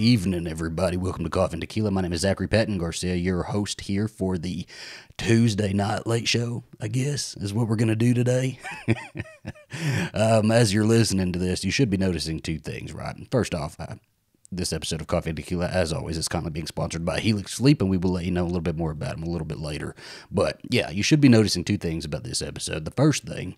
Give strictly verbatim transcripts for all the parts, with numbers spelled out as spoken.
evening, everybody. Welcome to Coffee and Tequila. My name is Zachary Patton Garcia, your host here for the Tuesday night late show, I guess, is what we're going to do today. um, as you're listening to this, you should be noticing two things, right? First off, I... This episode of Coffee and Tequila, as always, is currently being sponsored by Helix Sleep, and we will let you know a little bit more about them a little bit later. But, yeah, you should be noticing two things about this episode. The first thing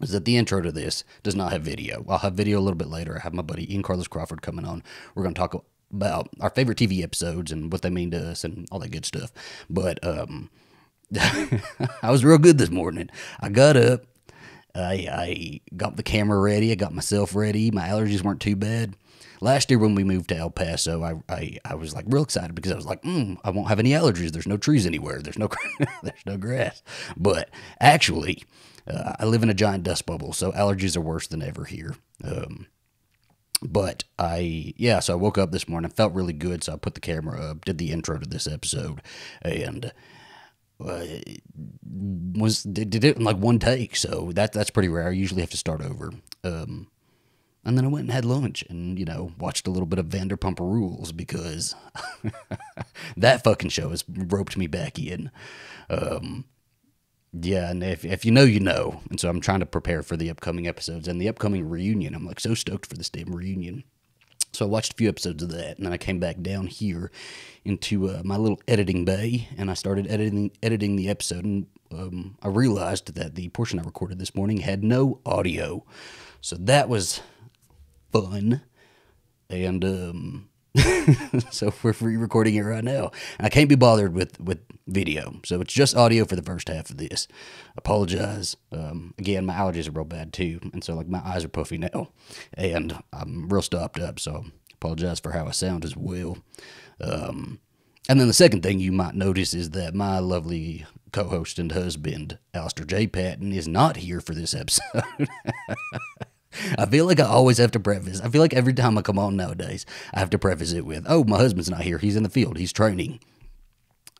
is that the intro to this does not have video. I'll have video a little bit later. I have my buddy Ian Carlos Crawford coming on. We're going to talk about our favorite T V episodes and what they mean to us and all that good stuff. But um, I was real good this morning. I got up. I, I got the camera ready. I got myself ready. My allergies weren't too bad. Last year when we moved to El Paso, I, I, I was like real excited because I was like, mm, I won't have any allergies. There's no trees anywhere. There's no there's no grass. But actually, uh, I live in a giant dust bubble, so allergies are worse than ever here. Um, but I, yeah, so I woke up this morning. I felt really good, so I put the camera up, did the intro to this episode, and uh, was did it in like one take. So that that's pretty rare. I usually have to start over. Um And then I went and had lunch and, you know, watched a little bit of Vanderpump Rules because that fucking show has roped me back in. Um, yeah, and if, if you know, you know. And so I'm trying to prepare for the upcoming episodes and the upcoming reunion. I'm, like, so stoked for this damn reunion. So I watched a few episodes of that, and then I came back down here into uh, my little editing bay, and I started editing editing the episode, and um, I realized that the portion I recorded this morning had no audio. So that was... fun, and um, so we're re-recording it right now. And I can't be bothered with, with video, so it's just audio for the first half of this. Apologize. Um, again, my allergies are real bad too, and so like my eyes are puffy now, and I'm real stopped up, so apologize for how I sound as well. Um, and then the second thing you might notice is that my lovely co-host and husband, Alistair J. Patton, is not here for this episode. I feel like I always have to preface. I feel like every time I come on nowadays, I have to preface it with, oh, my husband's not here. He's in the field. He's training.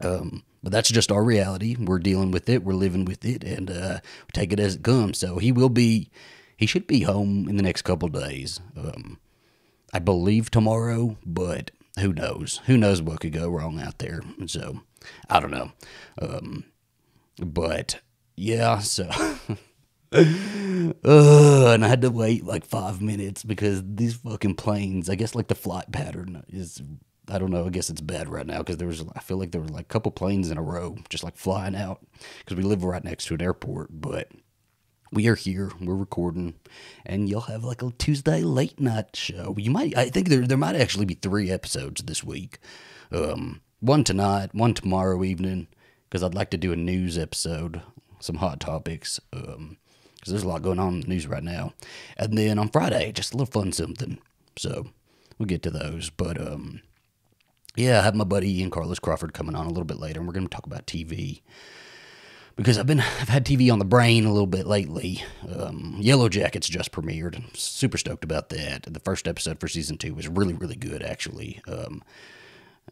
Um, but that's just our reality. We're dealing with it. We're living with it. And uh, take it as it comes. So he will be, he should be home in the next couple days. Um, I believe tomorrow, but who knows? Who knows what could go wrong out there? And so, I don't know. Um, but, yeah, so... Uh, and I had to wait like five minutes because these fucking planes, I guess like the flight pattern is, I don't know, I guess it's bad right now because there was, I feel like there were like a couple planes in a row just like flying out because we live right next to an airport, but we are here, we're recording, and you'll have like a Tuesday late night show. You might, I think there, there might actually be three episodes this week. Um, one tonight, one tomorrow evening because I'd like to do a news episode, some hot topics, um. Because there's a lot going on in the news right now. And then on Friday, just a little fun something. So we'll get to those. But, um, yeah, I have my buddy Ian Carlos Crawford coming on a little bit later. And we're going to talk about T V. Because I've been, I've had T V on the brain a little bit lately. Um, Yellowjackets just premiered. I'm super stoked about that. The first episode for season two was really, really good, actually. Um,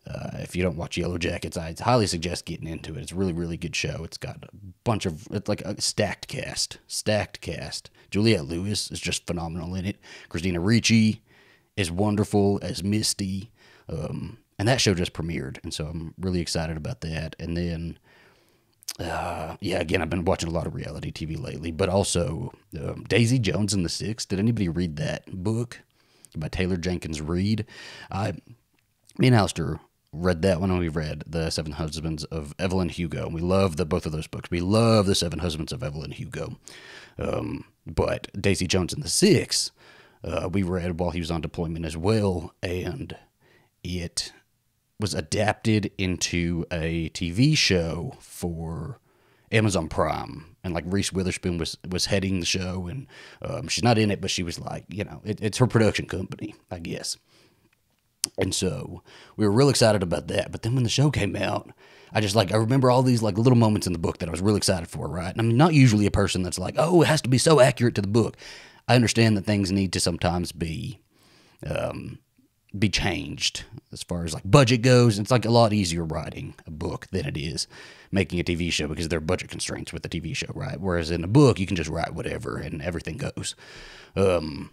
Uh, if you don't watch Yellowjackets, I highly suggest getting into it. It's a really, really good show. It's got a bunch of, it's like a stacked cast, stacked cast. Juliette Lewis is just phenomenal in it. Christina Ricci is wonderful as Misty. Um, and that show just premiered. And so I'm really excited about that. And then, uh, yeah, again, I've been watching a lot of reality T V lately, but also um, Daisy Jones and the Six. Did anybody read that book by Taylor Jenkins Reid? I... Me and Alistair read that one, and we read The Seven Husbands of Evelyn Hugo. We love the, both of those books. We love The Seven Husbands of Evelyn Hugo. Um, but Daisy Jones and the Six, uh, we read while he was on deployment as well, and it was adapted into a T V show for Amazon Prime. And, like, Reese Witherspoon was, was heading the show, and um, she's not in it, but she was like, you know, it, it's her production company, I guess. And so we were real excited about that. But then when the show came out, I just like, I remember all these like little moments in the book that I was real excited for, right? And I'm not usually a person that's like, oh, it has to be so accurate to the book. I understand that things need to sometimes be, um, be changed as far as like budget goes. It's like a lot easier writing a book than it is making a T V show because there are budget constraints with the T V show, right? Whereas in a book, you can just write whatever and everything goes. Um,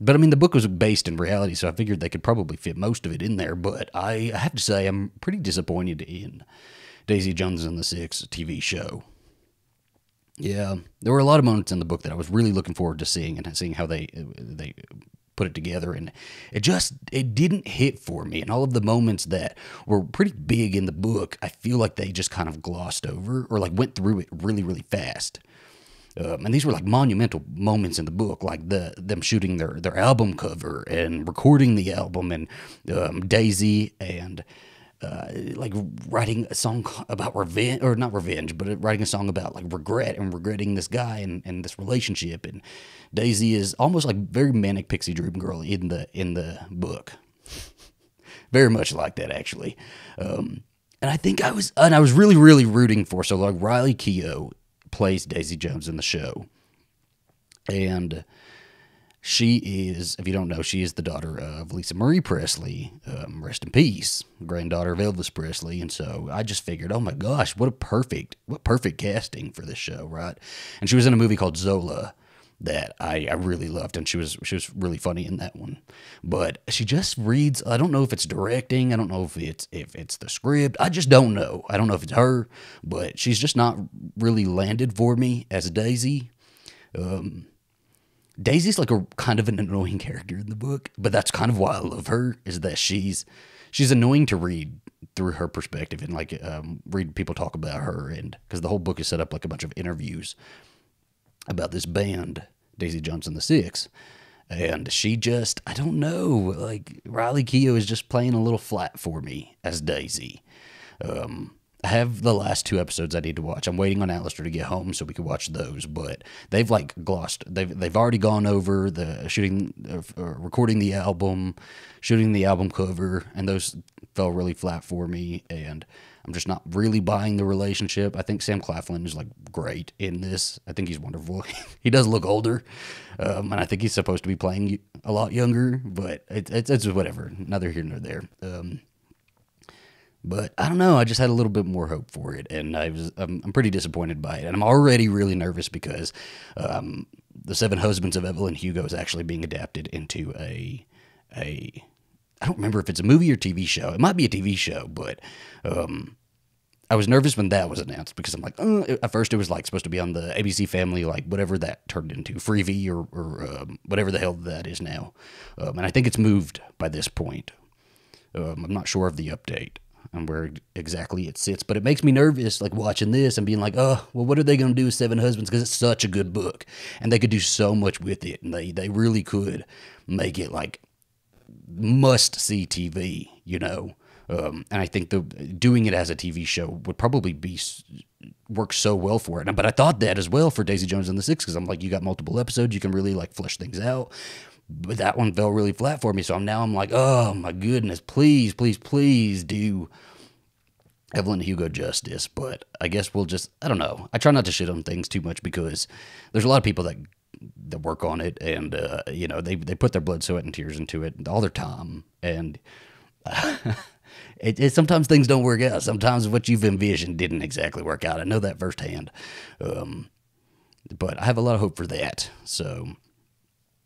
But, I mean, the book was based in reality, so I figured they could probably fit most of it in there. But I have to say I'm pretty disappointed in Daisy Jones and the Six T V show. Yeah, there were a lot of moments in the book that I was really looking forward to seeing and seeing how they they put it together. And it just, it didn't hit for me. And all of the moments that were pretty big in the book, I feel like they just kind of glossed over or like went through it really, really fast. Um, and these were like monumental moments in the book, like the them shooting their, their album cover and recording the album, and um, Daisy and uh, like writing a song about revenge, or not revenge, but writing a song about like regret and regretting this guy and, and this relationship. And Daisy is almost like very manic pixie dream girl in the in the book, very much like that actually. Um, and I think I was and I was really really rooting for so like Riley Keough plays Daisy Jones in the show, and she is, if you don't know, she is the daughter of Lisa Marie Presley, um, rest in peace, granddaughter of Elvis Presley. And so I just figured, oh my gosh, what a perfect, what perfect casting for this show, right? And she was in a movie called Zola that I, I really loved, and she was she was really funny in that one. But she just reads, I don't know if it's directing, I don't know if it's if it's the script, I just don't know. I don't know if it's her, but she's just not really landed for me as Daisy. Um, Daisy's like a kind of an annoying character in the book, but that's kind of why I love her, is that she's she's annoying to read through her perspective, and like um, read people talk about her, and because the whole book is set up like a bunch of interviews about this band, Daisy Jones and the Six, and she just, I don't know, like, Riley Keough is just playing a little flat for me as Daisy. Um, I have the last two episodes I need to watch. I'm waiting on Alistair to get home so we can watch those, but they've, like, glossed, they've, they've already gone over the shooting, uh, recording the album, shooting the album cover, and those fell really flat for me, and I'm just not really buying the relationship. I think Sam Claflin is, like, great in this. I think he's wonderful. He does look older, um, and I think he's supposed to be playing a lot younger, but it, it, it's whatever, neither here nor there. Um, but I don't know. I just had a little bit more hope for it, and I was, I'm, I'm pretty disappointed by it. And I'm already really nervous because um, The Seven Husbands of Evelyn Hugo is actually being adapted into a a... I don't remember if it's a movie or T V show. It might be a T V show, but um, I was nervous when that was announced because I'm like, oh. At first it was like supposed to be on the A B C Family, like whatever that turned into, Freevee or, or um, whatever the hell that is now. Um, and I think it's moved by this point. Um, I'm not sure of the update and where exactly it sits, but it makes me nervous, like watching this and being like, oh, well, what are they going to do with Seven Husbands? Because it's such a good book, and they could do so much with it, and they, they really could make it like must-see T V, you know, um, and I think the doing it as a T V show would probably be work so well for it. But I thought that as well for Daisy Jones and the Six, because I'm like, you got multiple episodes, you can really like flesh things out. But that one fell really flat for me, so I'm now I'm like, oh my goodness, please, please, please do Evelyn Hugo justice. But I guess we'll just, I don't know. I try not to shit on things too much because there's a lot of people that. that work on it, and uh, you know, they they put their blood, sweat, and tears into it, all their time, and uh, it, it sometimes things don't work out. Sometimes what you've envisioned didn't exactly work out. I know that firsthand, um, but I have a lot of hope for that. So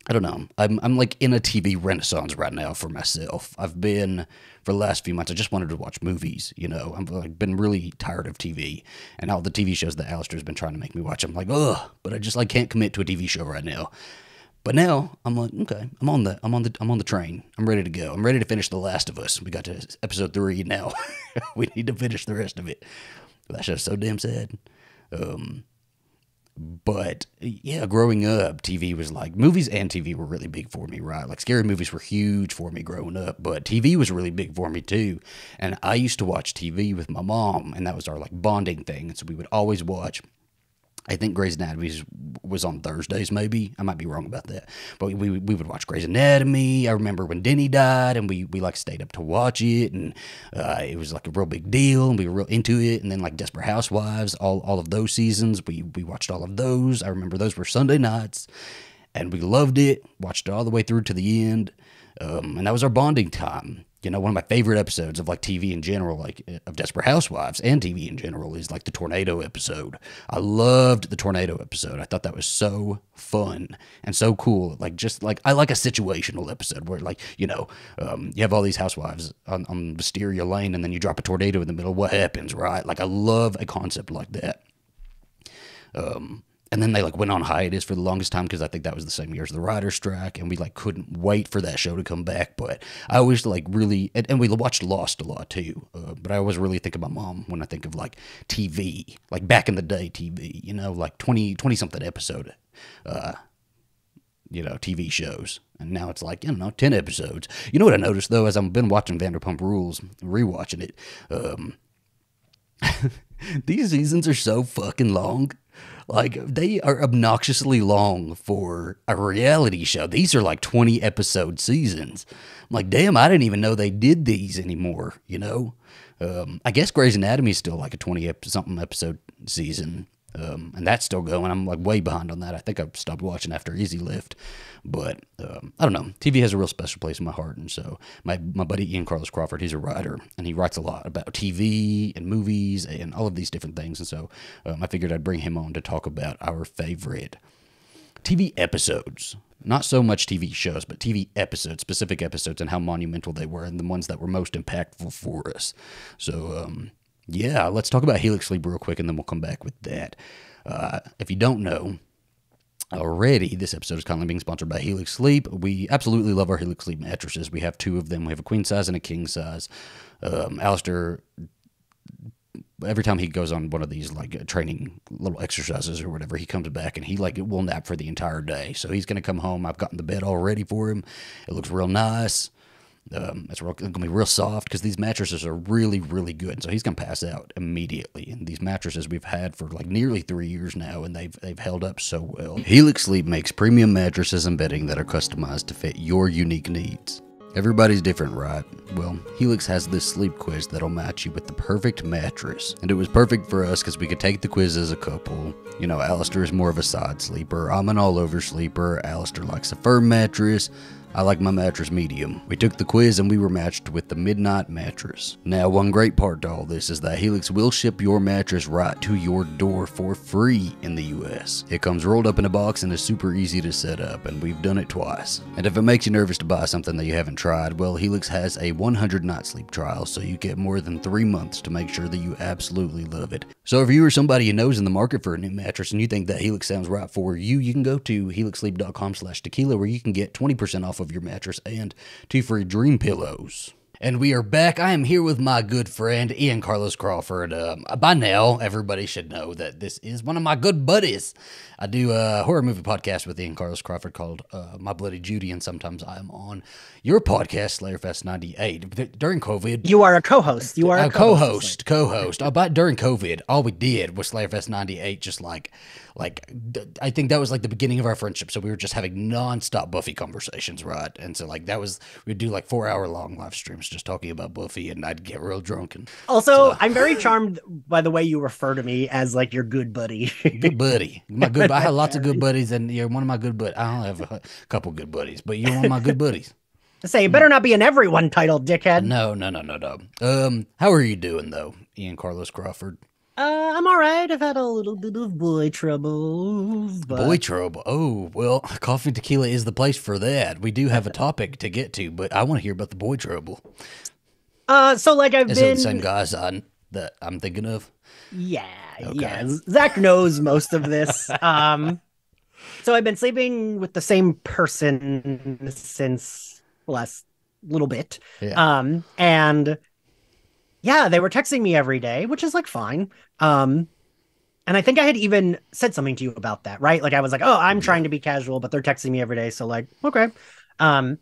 I don't know. I'm I'm like in a T V renaissance right now for myself. I've been for the last few months. I just wanted to watch movies. You know, I've like been really tired of T V and all the T V shows that Alistair's been trying to make me watch. I'm like, ugh, but I just like can't commit to a T V show right now. But now I'm like, okay, I'm on the I'm on the I'm on the train. I'm ready to go. I'm ready to finish The Last of Us. We got to episode three now. We need to finish the rest of it. That show's so damn sad. Um. But, yeah, growing up, T V was like, movies and T V were really big for me, right? Like, scary movies were huge for me growing up, but T V was really big for me, too. And I used to watch T V with my mom, and that was our, like, bonding thing. And so we would always watch, I think Grey's Anatomy was on Thursdays, maybe. I might be wrong about that. But we we, we would watch Grey's Anatomy. I remember when Denny died, and we, we like, stayed up to watch it, and uh, it was, like, a real big deal, and we were real into it. And then, like, Desperate Housewives, all, all of those seasons, we, we watched all of those. I remember those were Sunday nights, and we loved it, watched it all the way through to the end, um, and that was our bonding time. you know, one of my favorite episodes of like T V in general, like of Desperate Housewives and T V in general, is like the tornado episode. I loved the tornado episode. I thought that was so fun and so cool. Like, just like, I like a situational episode where like, you know, um, you have all these housewives on, on Wisteria Lane and then you drop a tornado in the middle. What happens, right? Like, I love a concept like that. Um, And then they like went on hiatus for the longest time because I think that was the same year as the writer's strike, and we like couldn't wait for that show to come back. But I always like really, and, and we watched Lost a lot too. Uh, but I always really think of my mom when I think of like T V, like back in the day T V, you know, like twenty, twenty something episode, uh, you know, T V shows. And now it's like, you know, ten episodes. You know what I noticed though, as I've been watching Vanderpump Rules, rewatching it, um, these seasons are so fucking long. Like, they are obnoxiously long for a reality show. These are like twenty episode seasons. I'm like, damn, I didn't even know they did these anymore, you know? Um, I guess Grey's Anatomy is still like a twenty something episode season, um, and that's still going. I'm like way behind on that. I think I stopped watching after Easy Lift, but um, I don't know. T V has a real special place in my heart, and so my, my buddy Ian Carlos Crawford, he's a writer, and he writes a lot about T V and movies and all of these different things, and so um, I figured I'd bring him on to talk about our favorite T V episodes. Not so much T V shows, but T V episodes, specific episodes, and how monumental they were, and the ones that were most impactful for us. So, um, yeah, let's talk about Helix Sleep real quick, and then we'll come back with that. Uh, if you don't know already, this episode is currently being sponsored by Helix Sleep. We absolutely love our Helix Sleep mattresses. We have two of them. We have a queen size and a king size. Um, Alistair, every time he goes on one of these like training little exercises or whatever, he comes back and he like will nap for the entire day. So he's going to come home. I've gotten the bed all ready for him. It looks real nice. Um, it's, real, it's gonna be real soft because these mattresses are really, really good. So he's gonna pass out immediately. And these mattresses we've had for like nearly three years now, and they've they've held up so well. Helix Sleep makes premium mattresses and bedding that are customized to fit your unique needs. Everybody's different, right? Well, Helix has this sleep quiz that'll match you with the perfect mattress. And it was perfect for us because we could take the quiz as a couple. You know, Alistair is more of a side sleeper. I'm an all-over sleeper. Alistair likes a firm mattress. I like my mattress medium. We took the quiz and we were matched with the Midnight Mattress. Now, one great part to all this is that Helix will ship your mattress right to your door for free in the U S. It comes rolled up in a box and is super easy to set up, and we've done it twice. And if it makes you nervous to buy something that you haven't tried, well, Helix has a one hundred night sleep trial, so you get more than three months to make sure that you absolutely love it. So if you or somebody you know is in the market for a new mattress and you think that Helix sounds right for you, you can go to helix sleep dot com slash tequila where you can get twenty percent off of your mattress and two free dream pillows. And we are back. I am here with my good friend Ian Carlos Crawford. Um, by now, everybody should know that this is one of my good buddies. I do a horror movie podcast with Ian Carlos Crawford called uh, My Bloody Judy, and sometimes I am on your podcast, Slayerfest ninety-eight. During COVID... You are a co-host. You are a, a co-host. Co-host. Oh, but during COVID, all we did was Slayerfest ninety-eight, just like... Like, I think that was like the beginning of our friendship. So we were just having nonstop Buffy conversations, right? And so like that was, we'd do like four hour long live streams just talking about Buffy, and I'd get real drunk. And also, so. I'm very charmed by the way you refer to me as like your good buddy. Good buddy. My good. I have lots of good buddies, and you're one of my good buddies. I only have a couple good buddies, but you're one of my good buddies. I say, it better not be an everyone title, dickhead. No, no, no, no, no. Um, how are you doing though, Ian Carlos Crawford? Uh, I'm all right. I've had a little bit of boy trouble. But... Boy trouble. Oh, well, Coffee and Tequila is the place for that. We do have a topic to get to, but I want to hear about the boy trouble. Uh, so like I've is been... Is it the same guys I, that I'm thinking of? Yeah, okay. yeah. Zach knows most of this. um, So I've been sleeping with the same person since the last little bit. Yeah. Um, and... Yeah, they were texting me every day, which is like fine. Um, and I think I had even said something to you about that, right? Like I was like, oh, I'm trying to be casual, but they're texting me every day. So like, okay. Um,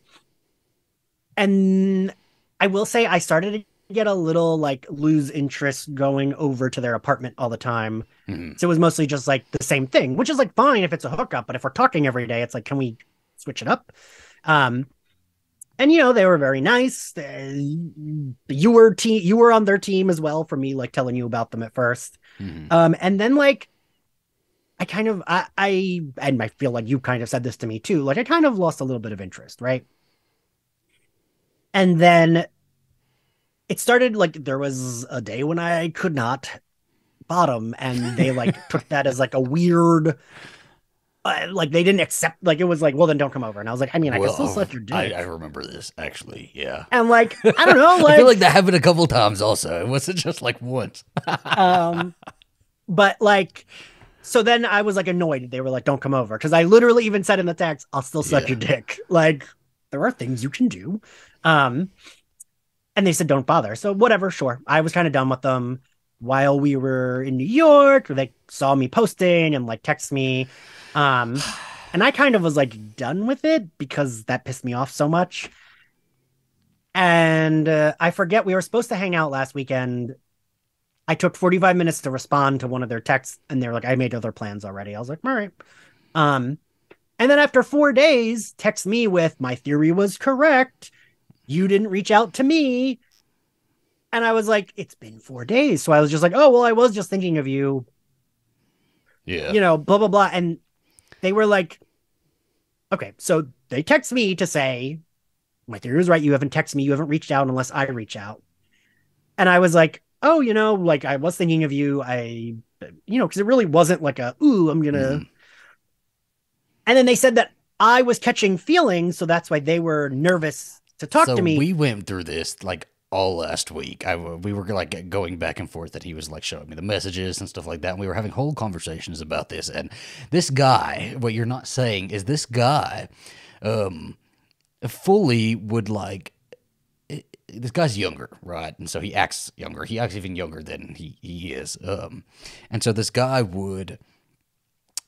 and I will say I started to get a little like lose interest going over to their apartment all the time. Mm-hmm. So it was mostly just like the same thing, which is like fine if it's a hookup. But if we're talking every day, it's like, can we switch it up? Um And, you know, they were very nice. You were te- you were on their team as well for me, like telling you about them at first. Mm-hmm. Um, and then, like, I kind of, I, I, and I feel like you kind of said this to me too. Like, I kind of lost a little bit of interest, right? And then it started like there was a day when I could not bottom, and they like took that as like a weird, uh, like they didn't accept, like it was like, well then don't come over. And I was like, I mean, I well, can still let your dick. I, I remember this actually, yeah. And like, I don't know, like I feel like that happened a couple times also. It wasn't just like once. um, but like. So then I was like annoyed. They were like, don't come over. Because I literally even said in the text, I'll still suck yeah. your dick. Like, there are things you can do. Um, and they said, don't bother. So whatever, sure. I was kind of done with them. While we were in New York, they saw me posting and like text me. Um, and I kind of was like done with it because that pissed me off so much. And uh, I forget, we were supposed to hang out last weekend. I took forty-five minutes to respond to one of their texts, and they're like, I made other plans already. I was like, all right. Um, and then after four days, text me with, my theory was correct. You didn't reach out to me. And I was like, it's been four days. So I was just like, oh, well, I was just thinking of you. Yeah. You know, blah, blah, blah. And they were like, okay, so they text me to say, my theory was right. You haven't texted me. You haven't reached out unless I reach out. And I was like, oh, you know, like I was thinking of you. I, you know, because it really wasn't like a, ooh, I'm going to. Mm-hmm. And then they said that I was catching feelings. So that's why they were nervous to talk so to me. We went through this like all last week. I, we were like going back and forth that he was like showing me the messages and stuff like that. And we were having whole conversations about this. And this guy, what you're not saying is this guy um, fully would like. This guy's younger, right? And so he acts younger. He acts even younger than he, he is. Um, and so this guy would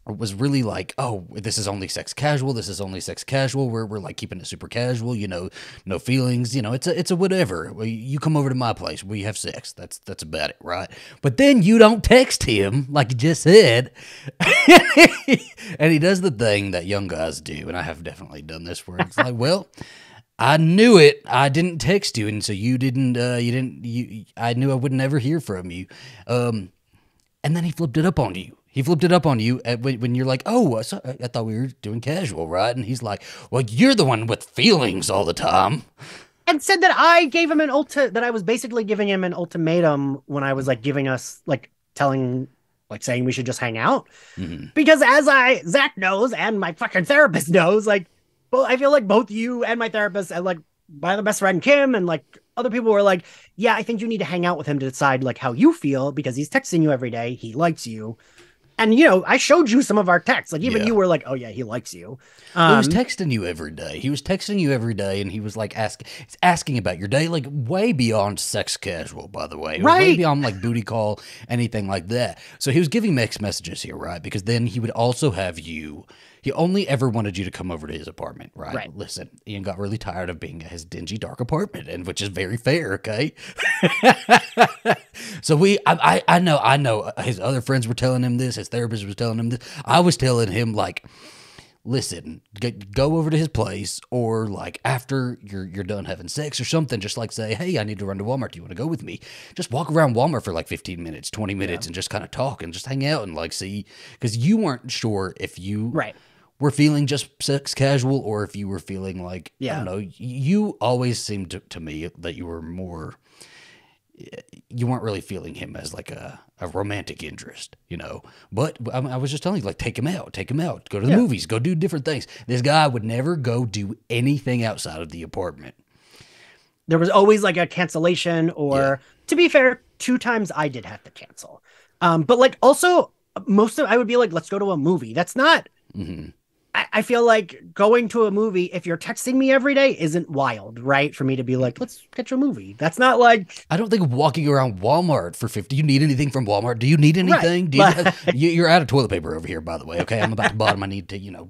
was really like, oh, this is only sex casual. This is only sex casual. We're, we're like keeping it super casual, you know, no feelings, you know, it's a, it's a whatever. You come over to my place. We have sex. That's, that's about it, right? But then you don't text him like you just said. And he does the thing that young guys do. And I have definitely done this where it's like, well, I knew it. I didn't text you, and so you didn't. Uh, you didn't. You. I knew I would never hear from you. Um, and then he flipped it up on you. He flipped it up on you at, when, when you're like, "Oh, I, saw, I thought we were doing casual, right?" And he's like, "Well, you're the one with feelings all the time." And said that I gave him an ulti. That I was basically giving him an ultimatum when I was like giving us like telling. Like saying we should just hang out, mm-hmm. because as I Zach knows and my fucking therapist knows, like. Well, I feel like both you and my therapist and like my other best friend, Kim, and like other people were like, yeah, I think you need to hang out with him to decide like how you feel because he's texting you every day. He likes you. And, you know, I showed you some of our texts. Like even yeah. you were like, oh, yeah, he likes you. Um, he was texting you every day. He was texting you every day. And he was like asking asking about your day, like way beyond sex casual, by the way. It was right. Way beyond like booty call, anything like that. So he was giving mixed messages here, right? Because then he would also have you. He only ever wanted you to come over to his apartment, right? right? Listen, Ian got really tired of being at his dingy, dark apartment, and which is very fair, okay? So we, I, I know, I know his other friends were telling him this, his therapist was telling him this. I was telling him, like, listen, get, go over to his place, or, like, after you're you're done having sex or something, just, like, say, hey, I need to run to Walmart. Do you want to go with me? Just walk around Walmart for, like, fifteen minutes, twenty minutes, yeah. and just kind of talk and just hang out and, like, see. Because you weren't sure if you... Right. We're feeling just sex casual, or if you were feeling like, yeah. I don't know, you always seemed to, to me that you were more, you weren't really feeling him as like a, a romantic interest, you know, but I, I was just telling you, like, take him out, take him out, go to the yeah. movies, go do different things. This guy would never go do anything outside of the apartment. There was always like a cancellation or yeah. to be fair, two times I did have to cancel. Um, but like also most of, I would be like, let's go to a movie. That's not, mm-hmm. I feel like going to a movie, if you're texting me every day, isn't wild, right? For me to be like, let's catch a movie. That's not like... I don't think walking around Walmart for fifty... Do you need anything from Walmart? Do you need anything? Right. Do you have, you're out of toilet paper over here, by the way, okay? I'm about to bottom. I need to, you know...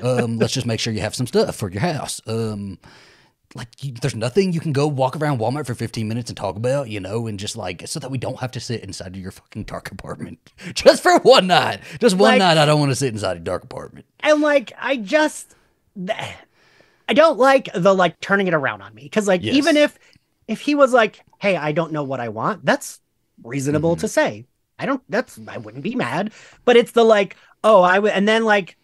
Um, let's just make sure you have some stuff for your house. Um, like, you, there's nothing you can go walk around Walmart for fifteen minutes and talk about, you know, and just like, so that we don't have to sit inside of your fucking dark apartment just for one night. Just one like, night. I don't want to sit inside a dark apartment. And like, I just, I don't like the like turning it around on me. Cause like, yes. even if, if he was like, hey, I don't know what I want, that's reasonable mm-hmm. to say. I don't, that's, I wouldn't be mad, but it's the like, oh, I would. And then like,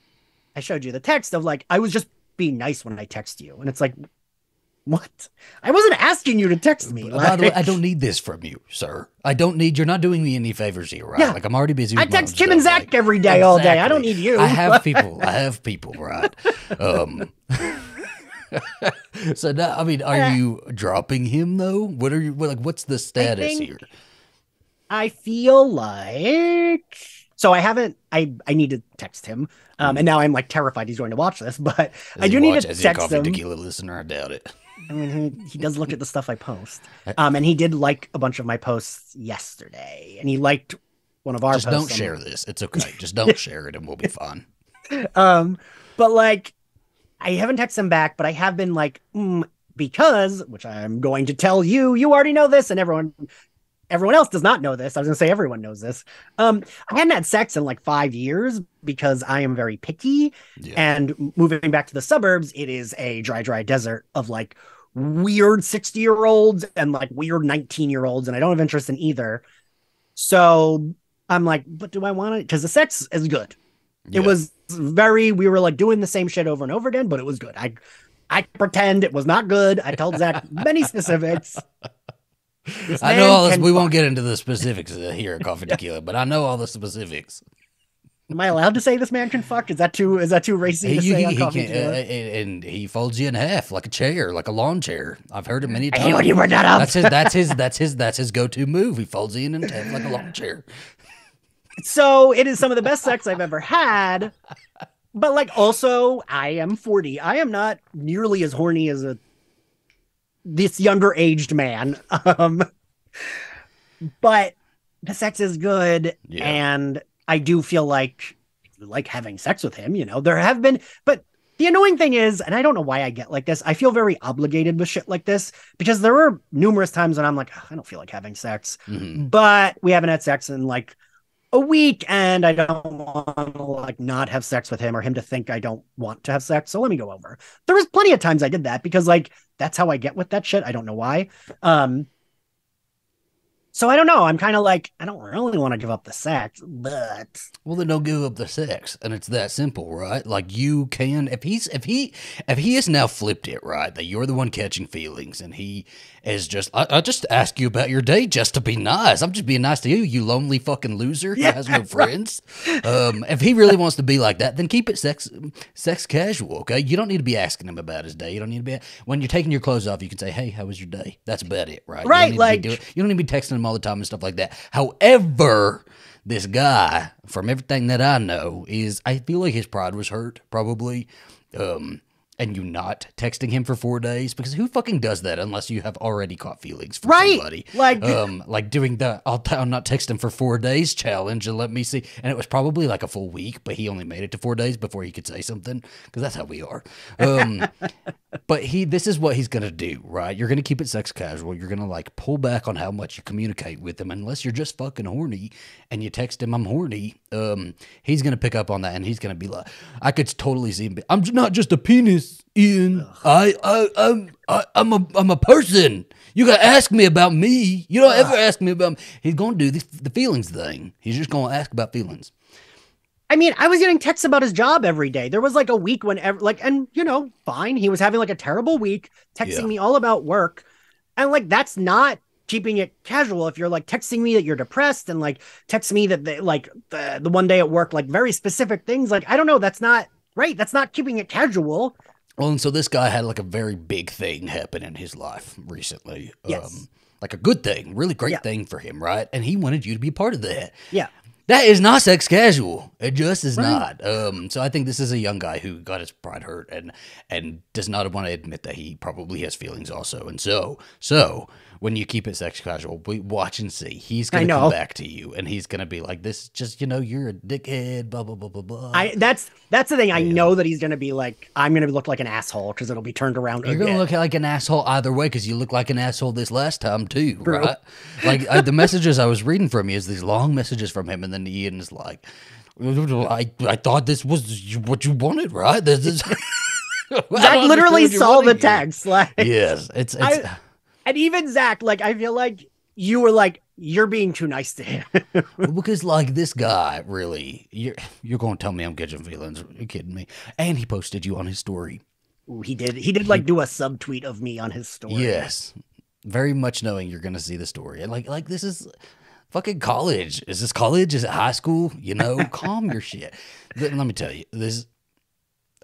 I showed you the text of like, I was just being nice when I text you. And it's like, What? I wasn't asking you to text me. Like. By the way, I don't need this from you, sir. I don't need, you're not doing me any favors here, right? Yeah. Like, I'm already busy with I text Kim stuff. and Zach like, every day, exactly. all day. I don't need you. I have people. I have people, right? Um... so now, I mean, are you dropping him though? What are you like? What's the status I think, here? I feel like so. I haven't. I I need to text him, um, and now I'm like terrified he's going to watch this. But Does I do watch, need to text him. Is he a coffee tequila listener? I doubt it. I mean, he, he does look at the stuff I post, um, and he did like a bunch of my posts yesterday, and he liked one of our. Just posts don't share on... this. It's okay. Just don't share it, and we'll be fine. Um, but like. I haven't texted him back, but I have been like, mm, because, which I'm going to tell you, you already know this, and everyone everyone else does not know this. I was going to say everyone knows this. Um, I hadn't had sex in like five years because I am very picky, yeah. and moving back to the suburbs, it is a dry, dry desert of like weird sixty-year-olds and like weird nineteen-year-olds, and I don't have interest in either. So I'm like, but do I want it? Because the sex is good. Yeah. It was very, we were like doing the same shit over and over again, but it was good. I I pretend it was not good. I told Zach many specifics. This I know all this. We fuck. won't get into the specifics here at Coffee Tequila, but I know all the specifics. Am I allowed to say this man can fuck? Is that too, is that too racy he, to say he, on he Coffee can, Tequila? Uh, and he folds you in half like a chair, like a lawn chair. I've heard it many times. I hate when you bring that up. That's his, that's his, that's his, that's his go-to move. He folds you in half like a lawn chair. So it is some of the best sex I've ever had, but like also I am forty. I am not nearly as horny as a this younger aged man, um, but the sex is good, yeah. and I do feel like like having sex with him. You know, there have been, but the annoying thing is, and I don't know why I get like this. I feel very obligated with shit like this because there were numerous times when I'm like, oh, I don't feel like having sex, mm-hmm. but we haven't had sex in like. a week, and I don't want to like not have sex with him or him to think I don't want to have sex. So let me go over. There was plenty of times I did that because like that's how I get with that shit. I don't know why. Um, so I don't know. I'm kind of like I don't really want to give up the sex, but well, then don't give up the sex, and it's that simple, right? Like you can if he's if he if he has now flipped it, right? That you're the one catching feelings, and he is just I, I just ask you about your day just to be nice. I'm just being nice to you, you lonely fucking loser who yeah, has no friends. Right. Um, if he really wants to be like that, then keep it sex sex casual. Okay, you don't need to be asking him about his day. You don't need to be when you're taking your clothes off. You can say, "Hey, how was your day?" That's about it, right? Right, you don't like doing, you don't need to be texting him all the time and stuff like that. However, this guy, from everything that I know, is I feel like his pride was hurt probably. Um, and you not texting him for four days because who fucking does that unless you have already caught feelings for right. somebody? Like, um, like doing the I'll, I'll not text him for four days challenge and let me see. And it was probably like a full week, but he only made it to four days before he could say something because that's how we are. Um, but he, this is what he's gonna do, right? You're gonna keep it sex casual. You're gonna like pull back on how much you communicate with him unless you're just fucking horny and you text him I'm horny. Um, he's gonna pick up on that and he's gonna be like, I could totally see him. Be, I'm not just a penis. Ian, I, I, I'm, I, I'm a, I'm a person. You gotta ask me about me. You don't ever ask me about me. He's gonna do the, the feelings thing. He's just gonna ask about feelings. I mean, I was getting texts about his job every day. There was like a week when, ever, like, and you know, fine. He was having like a terrible week, texting yeah. me all about work, and like that's not keeping it casual. If you're like texting me that you're depressed and like text me that they, like the the one day at work, like very specific things. Like I don't know. That's not right. That's not keeping it casual. Well, and so this guy had like a very big thing happen in his life recently. Yes. Um, like a good thing, really great yeah. thing for him, right? And he wanted you to be part of that. Yeah. That is not sex casual. It just is right. not. Um, so I think this is a young guy who got his pride hurt and and does not want to admit that he probably has feelings also. And so, so when you keep it sex casual, we watch and see. He's going to come back to you, and he's going to be like, "This just, you know, you're a dickhead." Blah blah blah blah blah. I that's that's the thing. I yeah. know that he's going to be like, "I'm going to look like an asshole" because it'll be turned around. You're going to look like an asshole either way because you look like an asshole this last time too, Bro. right? Like I, the messages I was reading from you is these long messages from him, and then. And Ian is like, I, I thought this was what you wanted, right? This is Zach literally saw the text. Like, yes, it's, it's I, and even Zach, like, I feel like you were like, you're being too nice to him because, like, this guy really, you're you're going to tell me I'm catching feelings? Are you kidding me? And he posted you on his story. Ooh, he did. He did like do a subtweet of me on his story. Yes, very much knowing you're gonna see the story, and like like this is fucking college. Is this college? Is it high school? You know, calm your shit. Let me tell you, this.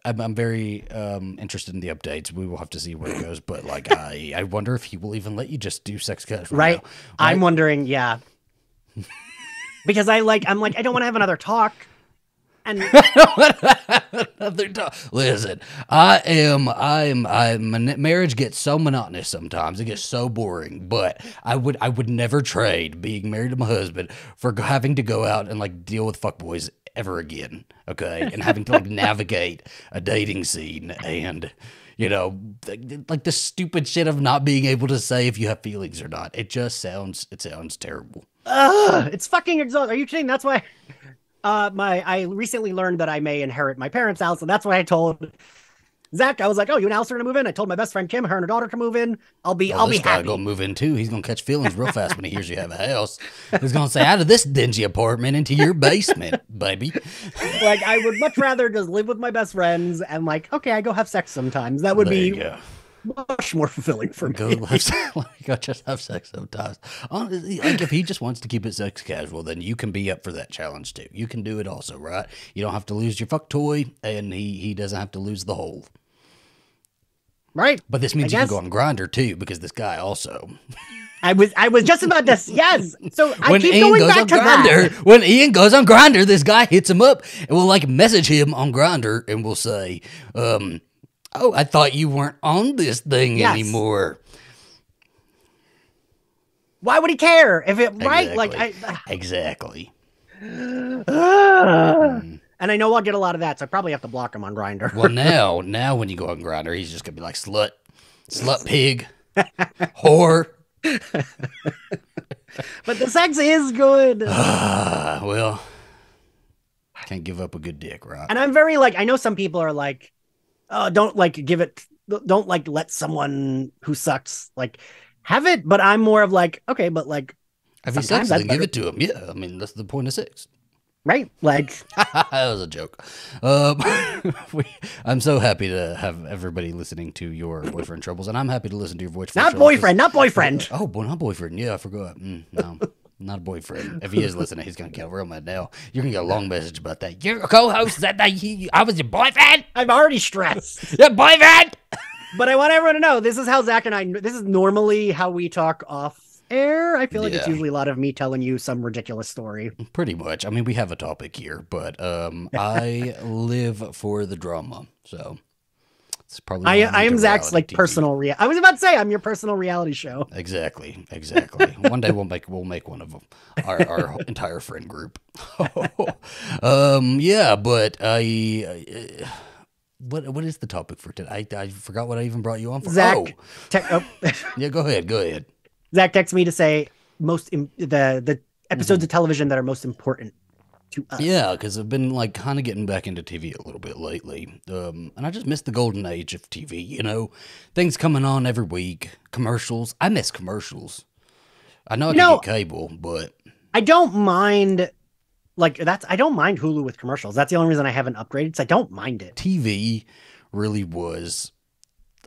I'm, I'm very um, interested in the updates. We will have to see where it goes, but like I, I wonder if he will even let you just do sex cuts. Right. Right. I'm wondering. Yeah. Because I like. I'm like. I don't want to have another talk. And listen, I am, I'm, I'm, marriage gets so monotonous sometimes. It gets so boring, but I would, I would never trade being married to my husband for having to go out and like deal with fuckboys ever again. Okay. And having to like navigate a dating scene and, you know, like the stupid shit of not being able to say if you have feelings or not. It just sounds, it sounds terrible. Ugh, it's fucking exhausting. Are you kidding? That's why. Uh, my, I recently learned that I may inherit my parents' house, and that's why I told Zach. I was like, "Oh, you and Alice are gonna move in." I told my best friend Kim, her and her daughter can move in. I'll be, oh, I'll this be guy happy. Gonna move in too. He's gonna catch feelings real fast when he hears you have a house. He's gonna say, "Out of this dingy apartment into your basement, baby." Like, I would much rather just live with my best friends and like, okay, I go have sex sometimes. That would there be. You go. Much more fulfilling for me. Go like, I just have sex sometimes. Honestly, like if he just wants to keep it sex casual, then you can be up for that challenge too. You can do it also, right? You don't have to lose your fuck toy, and he he doesn't have to lose the hole. Right. But this means I you guess. Can go on Grindr too, because this guy also. I was I was just about to yes. So I when keep Ian going back to Grindr, that. When Ian goes on Grindr, this guy hits him up and will like message him on Grindr and will say, um. Oh, I thought you weren't on this thing yes. anymore. Why would he care if it exactly. right? Like I, I exactly. Uh, and I know I'll get a lot of that, so I probably have to block him on Grindr. Well, now, now when you go on Grindr, he's just gonna be like slut, slut pig, whore. But the sex is good. Uh, well, can't give up a good dick, right? And I'm very like I know some people are like. Uh, don't like give it, don't like let someone who sucks like have it. But I'm more of like, okay, but like, if he sucks, then give it to him. Yeah. I mean, that's the point of sex. Right. Like, that was a joke. Um, we, I'm so happy to have everybody listening to your boyfriend troubles. And I'm happy to listen to your voice. Not boyfriend, not boyfriend. Oh, boy, not boyfriend. Yeah, I forgot. Mm, no. Not a boyfriend. If he is listening, he's gonna get real mad now. You're gonna get a long message about that. You're a co-host that night. I was your boyfriend. I'm already stressed. Your boyfriend. But I want everyone to know this is how Zach and I. This is normally how we talk off air. I feel like yeah. it's usually a lot of me telling you some ridiculous story. Pretty much. I mean, we have a topic here, but um, I live for the drama. So it's probably. I, I am Zach's like T V. Personal. Rea I was about to say I'm your personal reality show. Exactly. Exactly. One day we'll make we'll make one of them. Our, our entire friend group. um. Yeah. But I. Uh, what What is the topic for today? I, I forgot what I even brought you on for. Zach. Oh. Oh. Yeah. Go ahead. Go ahead. Zach texts me to say most im the the episodes mm-hmm. of television that are most important. Yeah, because I've been like kind of getting back into T V a little bit lately, um, and I just miss the golden age of T V. You know, things coming on every week, commercials. I miss commercials. I know I can get cable, but I don't mind. Like that's I don't mind Hulu with commercials. That's the only reason I haven't upgraded. Because I don't mind it. T V really was.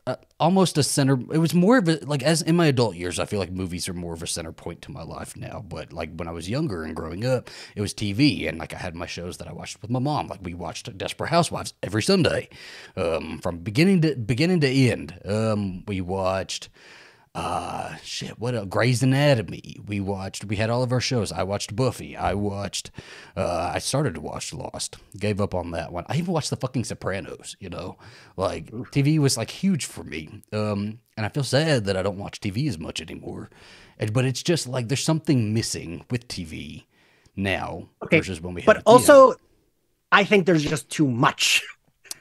Uh, almost a center. It was more of a, like as in my adult years, I feel like movies are more of a center point to my life now. But like when I was younger and growing up, it was T V. And like I had my shows that I watched with my mom. Like we watched Desperate Housewives every Sunday, um, from beginning to beginning to end. Um, we watched, uh, shit, what else? Grey's Anatomy. We watched, we had all of our shows. I watched Buffy. I watched, uh, I started to watch Lost. Gave up on that one. I even watched the fucking Sopranos, you know? Like, T V was, like, huge for me. Um, and I feel sad that I don't watch T V as much anymore. And, but it's just, like, there's something missing with T V now okay. versus when we had it. But also, end. I think there's just too much.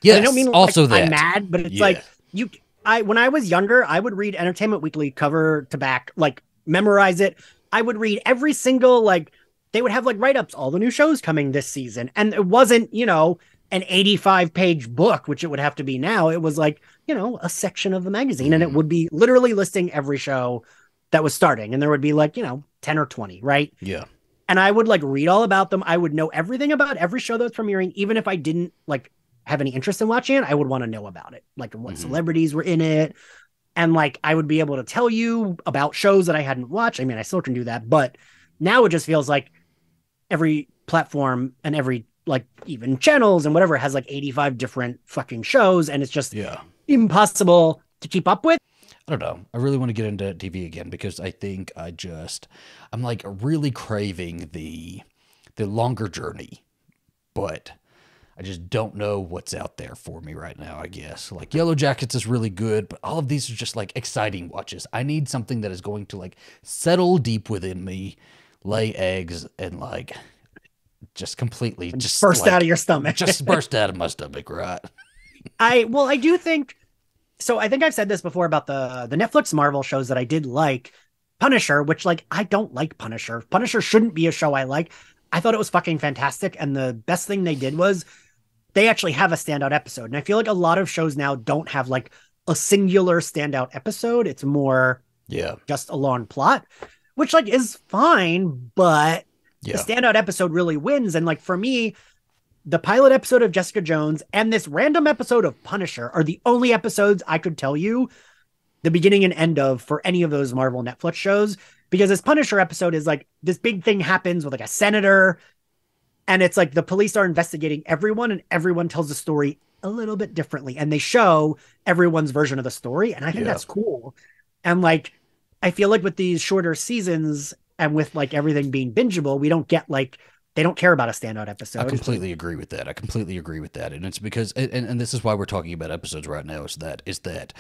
Yes, I don't mean, also like, that. I'm mad, but it's yeah. like, you... I, when I was younger, I would read Entertainment Weekly cover to back, like memorize it. I would read every single, like they would have like write-ups, all the new shows coming this season. And it wasn't, you know, an eighty-five page book, which it would have to be now. It was like, you know, a section of the magazine and it would be literally listing every show that was starting. And there would be like, you know, ten or twenty, right? Yeah. And I would like read all about them. I would know everything about every show that was premiering, even if I didn't like have any interest in watching it, I would want to know about it, like what mm-hmm. celebrities were in it. And like, I would be able to tell you about shows that I hadn't watched. I mean, I still can do that, but now it just feels like every platform and every, like, even channels and whatever has like eighty-five different fucking shows. And it's just yeah. impossible to keep up with. I don't know. I really want to get into T V again because I think I just, I'm like really craving the, the longer journey, but I just don't know what's out there for me right now, I guess. Like Yellowjackets is really good, but all of these are just like exciting watches. I need something that is going to like settle deep within me, lay eggs, and like just completely just burst like, out of your stomach. Just burst out of my stomach, right? I well, I do think so. I think I've said this before about the the Netflix Marvel shows that I did like. Punisher, which like I don't like Punisher. Punisher shouldn't be a show I like. I thought it was fucking fantastic, and the best thing they did was they actually have a standout episode. And I feel like a lot of shows now don't have like a singular standout episode. It's more yeah, just a long plot, which like is fine, but yeah. the standout episode really wins. And like for me, the pilot episode of Jessica Jones and this random episode of Punisher are the only episodes I could tell you the beginning and end of for any of those Marvel Netflix shows, because this Punisher episode is like this big thing happens with like a senator. And it's like the police are investigating everyone, and everyone tells the story a little bit differently. And they show everyone's version of the story. And I think yeah. that's cool. And like, I feel like with these shorter seasons and with like everything being bingeable, we don't get like, they don't care about a standout episode. I completely agree with that. I completely agree with that. And it's because, and, and this is why we're talking about episodes right now, is that, is that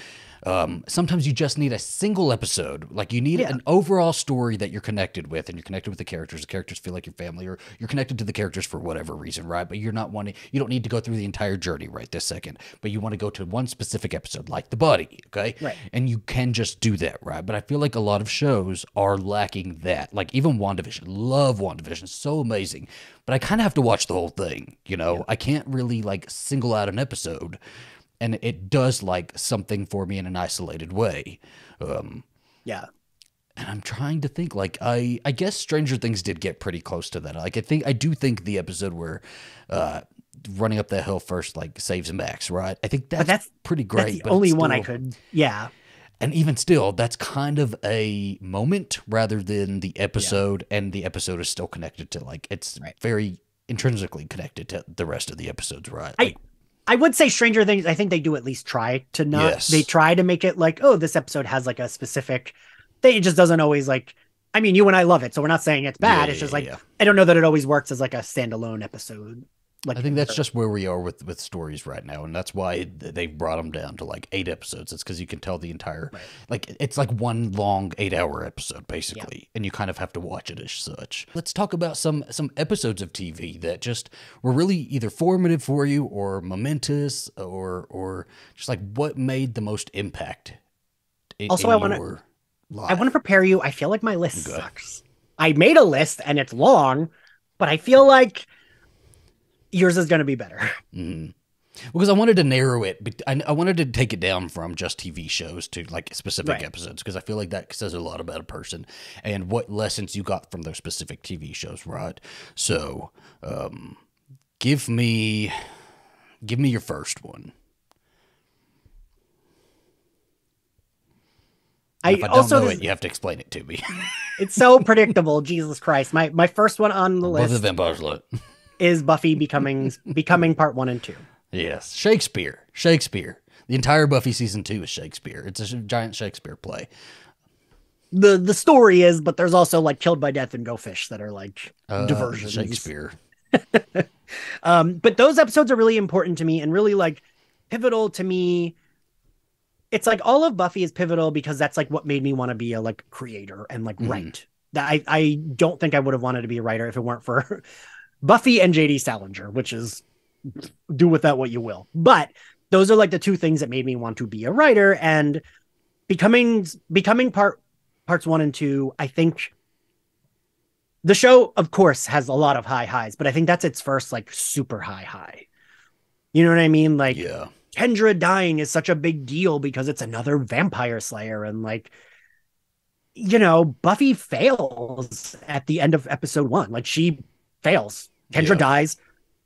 um, sometimes you just need a single episode. Like you need yeah. an overall story that you're connected with, and you're connected with the characters. The characters feel like your family, or you're connected to the characters for whatever reason, right? But you're not wanting, you don't need to go through the entire journey right this second, but you want to go to one specific episode, like The Body, okay? Right. And you can just do that, right? But I feel like a lot of shows are lacking that. Like even WandaVision, love WandaVision, so amazing. But I kind of have to watch the whole thing, you know? Yeah. I can't really, like, single out an episode. And it does, like, something for me in an isolated way. Um, yeah. And I'm trying to think, like, I, I guess Stranger Things did get pretty close to that. Like, I think I do think the episode where uh, Running Up That Hill First, like, saves Max, right? I think that's, but that's pretty great. That's the but only still, one I could, yeah. And even still, that's kind of a moment rather than the episode, yeah. and the episode is still connected to, like, it's right. very intrinsically connected to the rest of the episodes, right? I, like, I would say Stranger Things, I think they do at least try to not, yes. they try to make it like, oh, this episode has, like, a specific thing. It just doesn't always, like, I mean, you and I love it, so we're not saying it's bad. Yeah, it's just, like, yeah. I don't know that it always works as, like, a standalone episode. Like, I think that's just where we are with, with stories right now. And that's why they brought them down to like eight episodes. It's because you can tell the entire, right. like, it's like one long eight hour episode, basically. Yeah. And you kind of have to watch it as such. Let's talk about some, some episodes of T V that just were really either formative for you or momentous, or, or just like what made the most impact in, also, in I wanna, your life. I want to prepare you. I feel like my list Good. sucks. I made a list and it's long, but I feel like yours is going to be better. Mm. Because I wanted to narrow it, but I, I wanted to take it down from just T V shows to like specific right. episodes, because I feel like that says a lot about a person and what lessons you got from those specific T V shows, right? So um, give me, give me your first one. I if I don't also, know it, you have to explain it to me. It's so predictable. Jesus Christ. My, my first one on the list. Both of them, Barsley. Is Buffy becoming becoming part one and two? Yes, Shakespeare, Shakespeare. The entire Buffy season two is Shakespeare. It's a giant Shakespeare play. The the story is, but there's also like Killed by Death and Go Fish that are like uh, diversions. Shakespeare. um, but those episodes are really important to me and really like pivotal to me. It's like all of Buffy is pivotal because that's like what made me want to be a like creator and like mm-hmm. write. That I I don't think I would have wanted to be a writer if it weren't for Buffy and J D Salinger, which is do with that what you will. But those are like the two things that made me want to be a writer, and becoming becoming part parts one and two. I think the show, of course, has a lot of high highs, but I think that's its first like super high high. You know what I mean? Like yeah. Kendra dying is such a big deal because it's another vampire slayer, and like, you know, Buffy fails at the end of episode one. Like she fails. Kendra yeah. dies.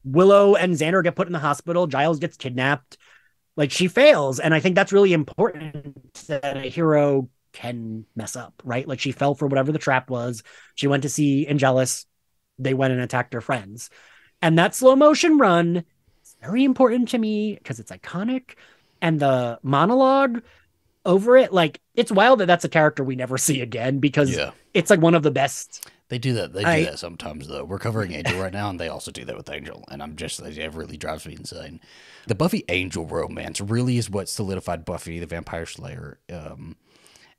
Willow and Xander get put in the hospital. Giles gets kidnapped. Like, she fails. And I think that's really important, that a hero can mess up, right? Like, she fell for whatever the trap was. She went to see Angelus. They went and attacked her friends. And that slow motion run is very important to me because it's iconic. And the monologue over it, like, it's wild that that's a character we never see again, because yeah. it's like one of the best. They do that. They do I, that sometimes, though. We're covering Angel right now, and they also do that with Angel. And I'm just, it really drives me insane. The Buffy Angel romance really is what solidified Buffy the Vampire Slayer um,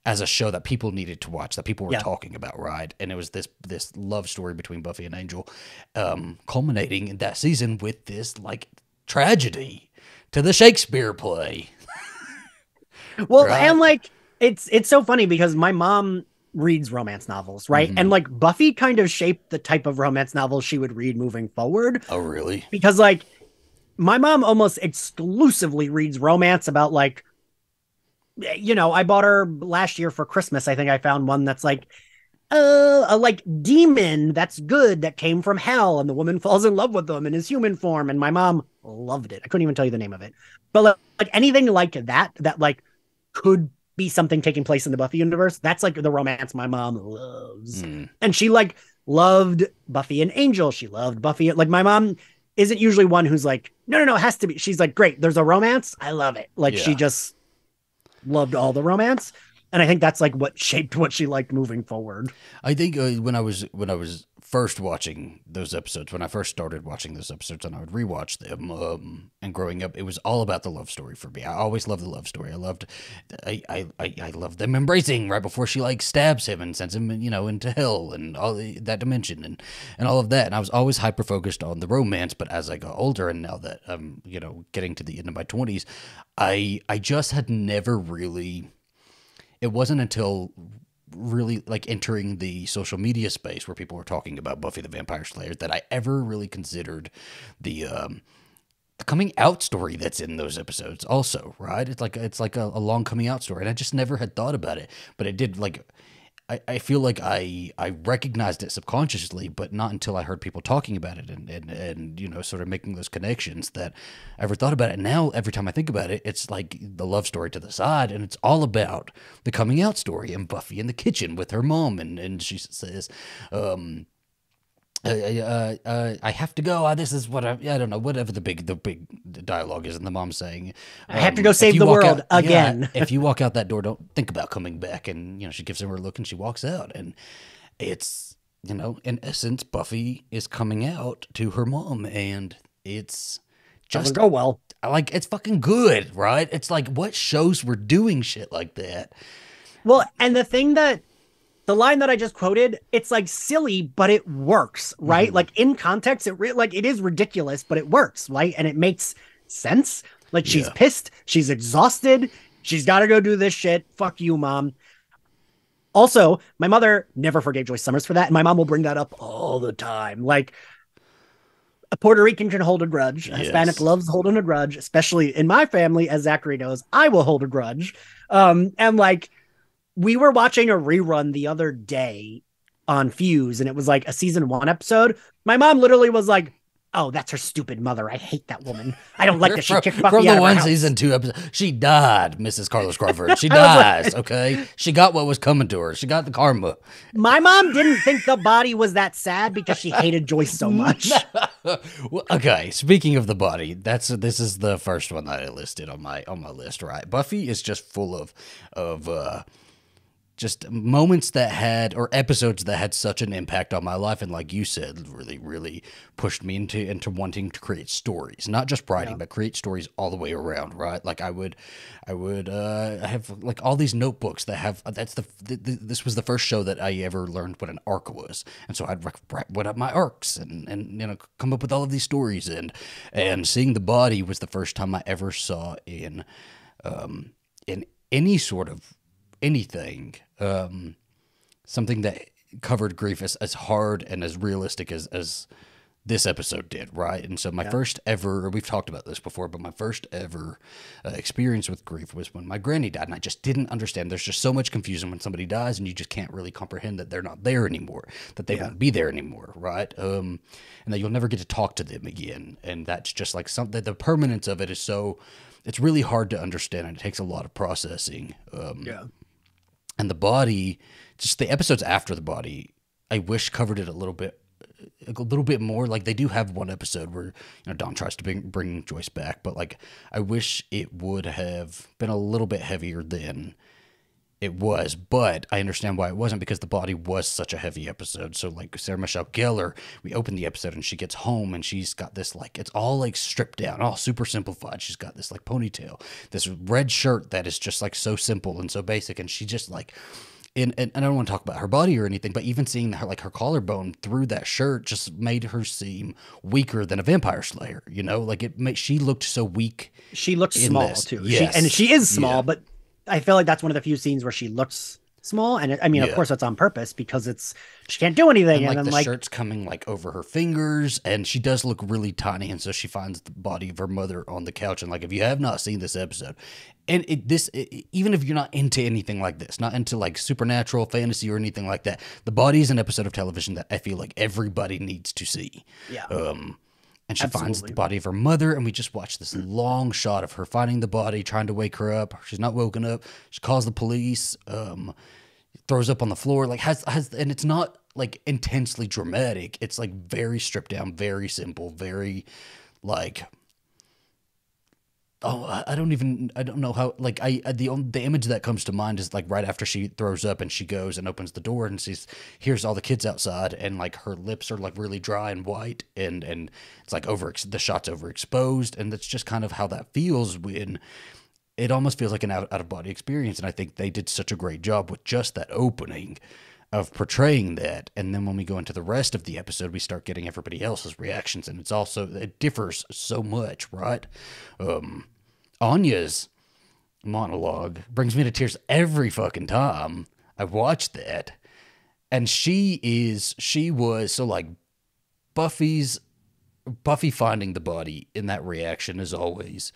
as a show that people needed to watch, that people were yeah. talking about, right? And it was this this love story between Buffy and Angel, um, culminating in that season with this like tragedy to the Shakespeare play. Well, right? And like it's it's so funny because my mom reads romance novels, right? Mm-hmm. And like Buffy kind of shaped the type of romance novels she would read moving forward. Oh, really? Because like my mom almost exclusively reads romance about like, you know, I bought her last year for Christmas. I think I found one that's like, uh, a like demon that's good that came from hell, and the woman falls in love with them in his human form. And my mom loved it. I couldn't even tell you the name of it, but like, like anything like that, that like could be something taking place in the Buffy universe. That's like the romance my mom loves. Mm. And she like loved Buffy and Angel. She loved Buffy. Like my mom isn't usually one who's like, no, no, no, it has to be. She's like, great, there's a romance. I love it. Like yeah. she just loved all the romance. And I think that's like what shaped what she liked moving forward. I think uh, when I was, when I was first watching those episodes, when I first started watching those episodes and I would rewatch them um, and growing up, it was all about the love story for me. I always loved the love story. I loved, I, I, I loved them embracing right before she like stabs him and sends him, you know, into hell and all that dimension and, and all of that. And I was always hyper-focused on the romance, but as I got older and now that I'm, you know, getting to the end of my twenties, I, I just had never really, it wasn't until really like entering the social media space where people were talking about Buffy the Vampire Slayer that I ever really considered the um, the coming out story that's in those episodes also, right? It's like it's like a, a long coming out story, and I just never had thought about it, but it did like I, I feel like I I recognized it subconsciously, but not until I heard people talking about it and, and, and you know, sort of making those connections that I ever thought about it. And now every time I think about it, it's like the love story to the side, and it's all about the coming out story and Buffy in the kitchen with her mom, and, and she says, um, I, uh, uh, I have to go. Uh, this is what I, I don't know, whatever the big the big dialogue is, and the mom's saying, um, I have to go save the world out, again. Yeah, if you walk out that door, don't think about coming back. And, you know, she gives him her look and she walks out. And it's, you know, in essence, Buffy is coming out to her mom. And it's just, doesn't go well. Like, it's fucking good, right? It's like, what shows were doing shit like that? Well, and the thing that, the line that I just quoted, it's like silly, but it works, right? Mm-hmm. Like in context, it re like it is ridiculous, but it works, right? And it makes sense. Like yeah. she's pissed, she's exhausted, she's got to go do this shit. Fuck you, mom. Also, my mother never forgave Joyce Summers for that, and my mom will bring that up all the time. Like a Puerto Rican can hold a grudge. Yes. A Hispanic loves holding a grudge, especially in my family, as Zachary knows. I will hold a grudge, um, and like. We were watching a rerun the other day on Fuse, and it was like a season one episode. My mom literally was like, oh, that's her stupid mother. I hate that woman. I don't like that she kicked Buffy out of her house. From the one season two episode, she died, Missus Carlos Crawford. She dies, okay? She got what was coming to her. She got the karma. My mom didn't think The Body was that sad because she hated Joyce so much. Well, okay, speaking of The Body, that's this is the first one that I listed on my on my list, right? Buffy is just full of of uh just moments that had, or episodes that had such an impact on my life. And like you said, really, really pushed me into, into wanting to create stories, not just writing, yeah. but create stories all the way around. Right. Like I would, I would, uh, I have like all these notebooks that have, that's the, the, the, this was the first show that I ever learned what an arc was. And so I'd write what up my arcs and, and, you know, come up with all of these stories, and, and seeing The Body was the first time I ever saw in, um, in any sort of anything, um, something that covered grief as, as hard and as realistic as, as this episode did, right? And so my yeah. first ever, we've talked about this before, but my first ever uh, experience with grief was when my granny died, and I just didn't understand. There's just so much confusion when somebody dies, and you just can't really comprehend that they're not there anymore, that they yeah. won't be there anymore, right? Um, and that you'll never get to talk to them again. And that's just like something, the permanence of it is so, it's really hard to understand, and it takes a lot of processing. Um, yeah. And The Body, just the episodes after The Body, I wish covered it a little bit a little bit more. Like, they do have one episode where, you know, Don tries to bring, bring Joyce back, but like, I wish it would have been a little bit heavier than it was, but I understand why it wasn't, because The Body was such a heavy episode. So like Sarah Michelle Gellar, we open the episode and she gets home and she's got this, like, it's all like stripped down, all super simplified. She's got this like ponytail, this red shirt that is just like so simple and so basic. And she just like, And, and, and I don't want to talk about her body or anything, but even seeing her, like her collarbone through that shirt just made her seem weaker than a vampire slayer, you know, like it made, she looked so weak. She looked small this. too. Yes. She, and she is small, yeah. but I feel like that's one of the few scenes where she looks small. And it, I mean, yeah. of course that's on purpose, because it's, she can't do anything. And, and like then, the like, shirt's coming like over her fingers, and she does look really tiny. And so she finds the body of her mother on the couch. And like, if you have not seen this episode, And it, this, it, even if you're not into anything like this, not into like supernatural fantasy or anything like that, The Body is an episode of television that I feel like everybody needs to see. Yeah. Um, and she Absolutely. finds the body of her mother, and we just watch this long shot of her finding the body, trying to wake her up. She's not woken up. She calls the police, um, throws up on the floor, like has, has, and it's not like intensely dramatic. It's like very stripped down, very simple, very like... Oh, I don't even, I don't know how, like, I, I the the image that comes to mind is, like, right after she throws up and she goes and opens the door and sees, here's all the kids outside, and, like, her lips are, like, really dry and white, and, and it's, like, over, the shot's overexposed, and that's just kind of how that feels when it almost feels like an out, out-of-body experience, and I think they did such a great job with just that opening of portraying that. And then when we go into the rest of the episode, we start getting everybody else's reactions, and it's also, it differs so much, right? Um, Anya's monologue brings me to tears every fucking time I watch that. And she is, she was, so like Buffy's, Buffy finding the body in that reaction is always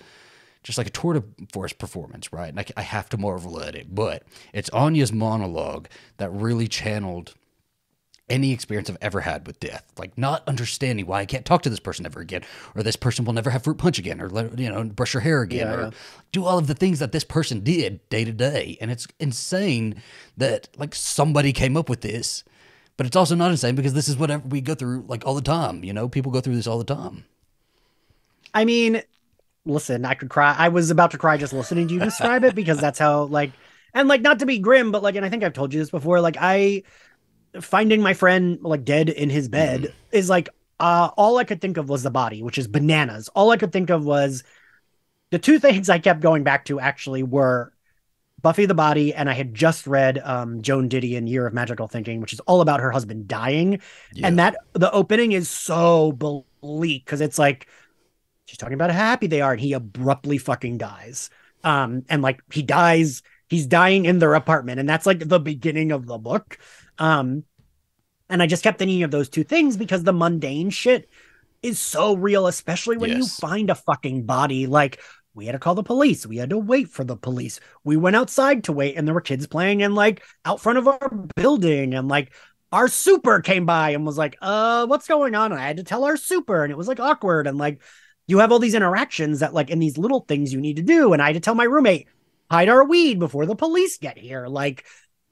just like a tour de force performance, right? And I, I have to marvel at it, but it's Anya's monologue that really channeled any experience I've ever had with death, like not understanding why I can't talk to this person ever again, or this person will never have fruit punch again, or let, you know, brush her hair again, yeah, or yeah. do all of the things that this person did day to day. And it's insane that like somebody came up with this, but it's also not insane, because this is what we go through like all the time, you know, people go through this all the time. I mean, listen, I could cry. I was about to cry just listening to you describe it, because that's how, like, and like, not to be grim, but like, and I think I've told you this before, like I, finding my friend like dead in his bed mm. is like, uh, all I could think of was The Body, which is bananas. All I could think of was the two things I kept going back to actually were Buffy the Body, and I had just read um, Joan Didion, Year of Magical Thinking, which is all about her husband dying. Yeah. And that the opening is so bleak, because it's like, she's talking about how happy they are, and he abruptly fucking dies. Um, and like he dies, he's dying in their apartment, and that's like the beginning of the book. Um, and I just kept thinking of those two things, because the mundane shit is so real, especially when yes. you find a fucking body. Like, we had to call the police. We had to wait for the police. We went outside to wait, and there were kids playing in like out front of our building, and like our super came by and was like, "Uh, what's going on?" And I had to tell our super, and it was like awkward, and like. You have all these interactions that like in these little things you need to do. And I had to tell my roommate, hide our weed before the police get here. Like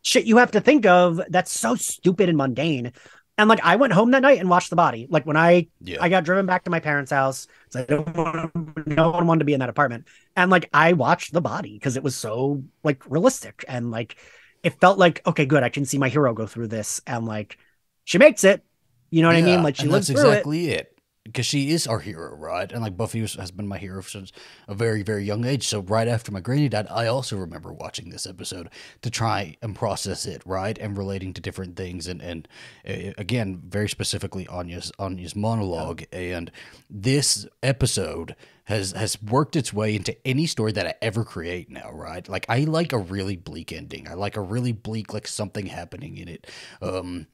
shit you have to think of. That's so stupid and mundane. And like, I went home that night and watched The Body. Like when I, yeah. I got driven back to my parents' house. So I don't want, no one wanted to be in that apartment. And like, I watched The Body because it was so like realistic. And like, it felt like, okay, good. I can see my hero go through this. And like, she makes it, you know what yeah, I mean? Like she lives through exactly it. it. Because she is our hero, right? And like Buffy was, has been my hero since a very, very young age. So right after my granny died, I also remember watching this episode to try and process it, right? And relating to different things. And, and uh, again, very specifically Anya's, Anya's monologue. Yeah. And this episode has, has worked its way into any story that I ever create now, right? Like I like a really bleak ending. I like a really bleak, like something happening in it. Um,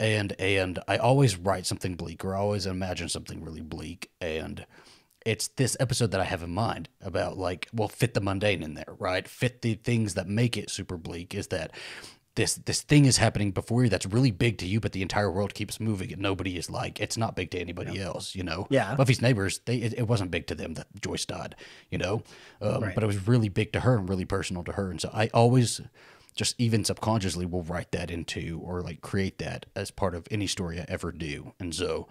And and I always write something bleak, or I always imagine something really bleak. And it's this episode that I have in mind about, like, well, fit the mundane in there, right? Fit the things that make it super bleak, is that this this thing is happening before you that's really big to you, but the entire world keeps moving and nobody is like, it's not big to anybody yeah. else, you know? Yeah. Buffy's neighbors, they it, it wasn't big to them that Joyce died, you know? Um, right. But it was really big to her and really personal to her. And so I always... just even subconsciously will write that into, or like create that as part of any story I ever do. And so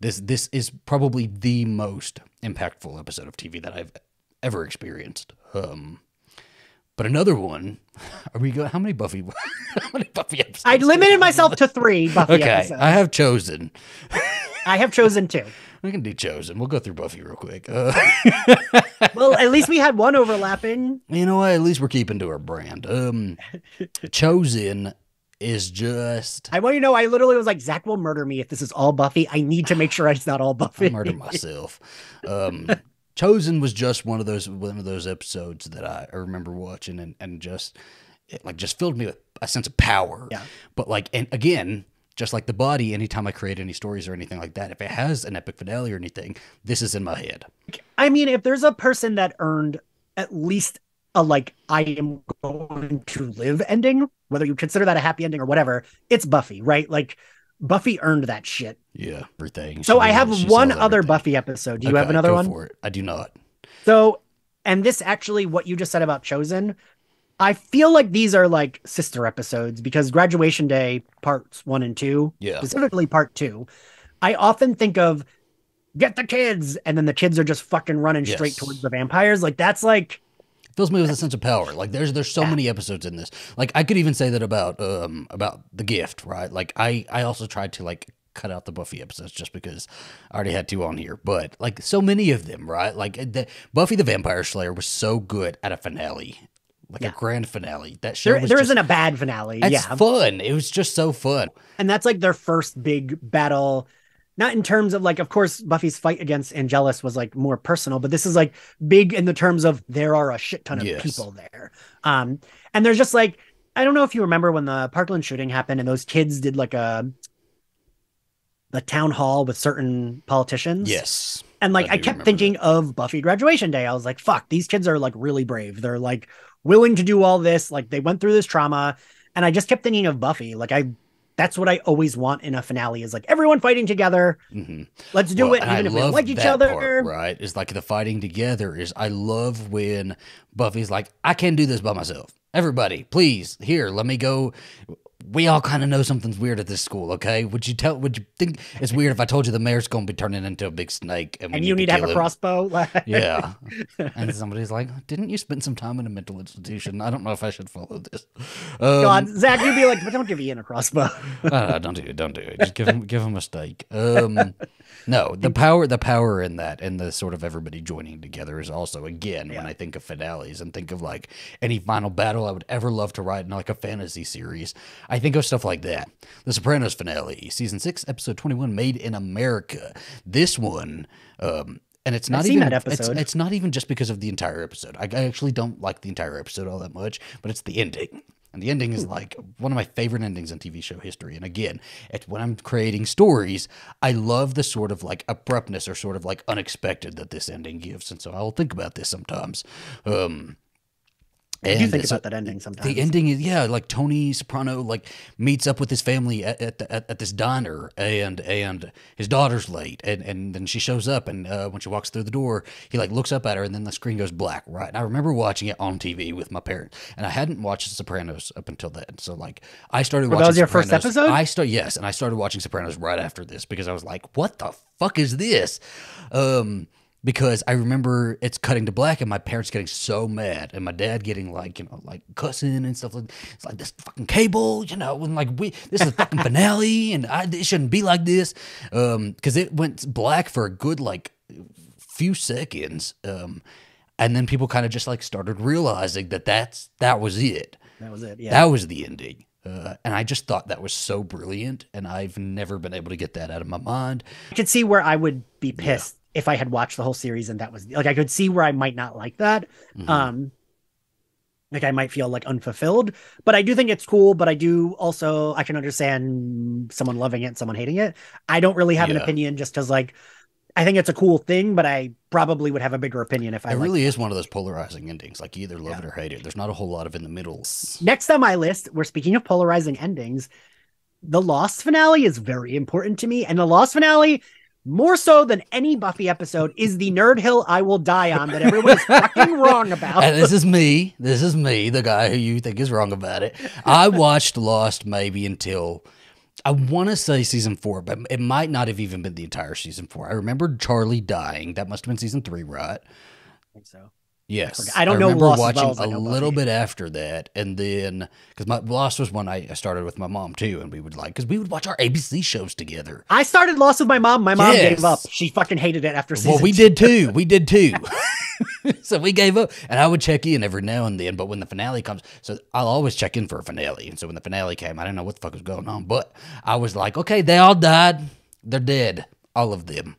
this, this is probably the most impactful episode of T V that I've ever experienced. Um, but another one, are we going, how many Buffy, how many Buffy episodes? I limited myself to three Buffy okay, episodes. Okay, I have Chosen. I have Chosen too. We can do Chosen. We'll go through Buffy real quick. Uh. Well, at least we had one overlapping. You know what? At least we're keeping to our brand. Um, Chosen is just... I want you to know, I literally was like, Zach will murder me if this is all Buffy. I need to make sure it's not all Buffy. I murder myself. Um, Chosen was just one of those one of those episodes that I, I remember watching, and, and just it like just filled me with a sense of power. Yeah. But like, and again... just like The Body, anytime I create any stories or anything like that, if it has an epic finale or anything, this is in my head. I mean, if there's a person that earned at least a, like, I am going to live ending, whether you consider that a happy ending or whatever, it's Buffy, right? Like, Buffy earned that shit. Yeah, everything. So she I have one other everything. Buffy episode. Do you okay, have another go one? For it. I do not. So, and this actually, what you just said about Chosen... I feel like these are like sister episodes, because Graduation Day parts one and two, yeah. specifically part two, I often think of get the kids, and then the kids are just fucking running yes. straight towards the vampires. Like that's like it fills me with a sense of power. Like there's there's so yeah. many episodes in this. Like I could even say that about um about The Gift, right? Like I I also tried to like cut out the Buffy episodes just because I already had two on here, but like so many of them, right? Like the Buffy the Vampire Slayer was so good at a finale. Like yeah. a grand finale. That show there, was there just, isn't a bad finale. It's yeah. fun. It was just so fun. And that's like their first big battle. Not in terms of like, of course, Buffy's fight against Angelus was like more personal, but this is like big in the terms of there are a shit ton of yes. people there. Um, and there's just like, I don't know if you remember when the Parkland shooting happened and those kids did like a, a town hall with certain politicians. Yes. And like, I, I kept thinking that. Of Buffy Graduation Day. I was like, fuck, these kids are like really brave. They're like, willing to do all this, like they went through this trauma, and I just kept thinking of Buffy. Like I, that's what I always want in a finale is like everyone fighting together. Mm-hmm. Let's do well, it, even I if we like each other. Part, right? Is like the fighting together is. I love when Buffy's like, I can't do this by myself. Everybody, please, here, let me go. We all kind of know something's weird at this school, okay? Would you tell? Would you think it's weird if I told you the mayor's going to be turning into a big snake? And, and need you need to, to have him. A crossbow? Yeah. And somebody's like, didn't you spend some time in a mental institution? I don't know if I should follow this. Um, God, Zach, you'd be like, but don't give Ian a crossbow. uh, don't do it. Don't do it. Just give him, give him a stake. Um, no, the power the power in that and the sort of everybody joining together is also, again, yeah. when I think of finales and think of like any final battle I would ever love to write in like a fantasy series, I think of stuff like that. The Sopranos finale, season six, episode twenty-one, Made in America. This one, um, and it's not I've even seen that episode. It's, it's not even just because of the entire episode. I, I actually don't like the entire episode all that much, but it's the ending. And the ending is like one of my favorite endings in T V show history. And again, it's when I'm creating stories, I love the sort of like abruptness or sort of like unexpected that this ending gives. And so I'll think about this sometimes. Um, And I do think about that ending sometimes. The ending is, yeah, like Tony Soprano like meets up with his family at at, the, at, at this diner, and and his daughter's late, and and then she shows up, and uh, when she walks through the door, he like looks up at her, and then the screen goes black, right? And I remember watching it on T V with my parents, and I hadn't watched The Sopranos up until then, so like I started Were watching. That was your Sopranos. First episode. I start yes, and I started watching Sopranos right after this because I was like, what the fuck is this? Um. Because I remember it's cutting to black and my parents getting so mad and my dad getting like, you know, like cussing and stuff like that. It's like this fucking cable, you know, and like we, this is a fucking finale and I, it shouldn't be like this. Um, cause it went black for a good like few seconds. Um, and then people kind of just like started realizing that that's, that was it. That was it. Yeah. That was the ending. Uh, and I just thought that was so brilliant. And I've never been able to get that out of my mind. I could see where I would be pissed. Yeah. If I had watched the whole series and that was like, I could see where I might not like that. Mm-hmm. Um, like I might feel like unfulfilled, but I do think it's cool. But I do also, I can understand someone loving it and someone hating it. I don't really have yeah. an opinion just because like, I think it's a cool thing, but I probably would have a bigger opinion if I. It really is one of those polarizing endings. Like you either love yeah. it or hate it. There's not a whole lot of in the middle. Next on my list, we're speaking of polarizing endings. The Lost finale is very important to me, and the Lost finale, more so than any Buffy episode, is the nerd hill I will die on that everyone is fucking wrong about. And this is me. This is me, the guy who you think is wrong about it. I watched Lost maybe until. I want to say season four, but it might not have even been the entire season four. I remember Charlie dying. That must have been season three, right? I think so. Yes. I, I don't I know remember Lost watching as well as I know a little Buffy. Bit after that, and then because my Lost was one I, I started with my mom too, and we would like because we would watch our A B C shows together. I started Lost with my mom. My mom yes. gave up. She fucking hated it after season. Well, we two. did too. We did too. So we gave up, and I would check in every now and then. But when the finale comes, so I'll always check in for a finale. And so when the finale came, I didn't know what the fuck was going on, but I was like, okay, they all died. They're dead. All of them.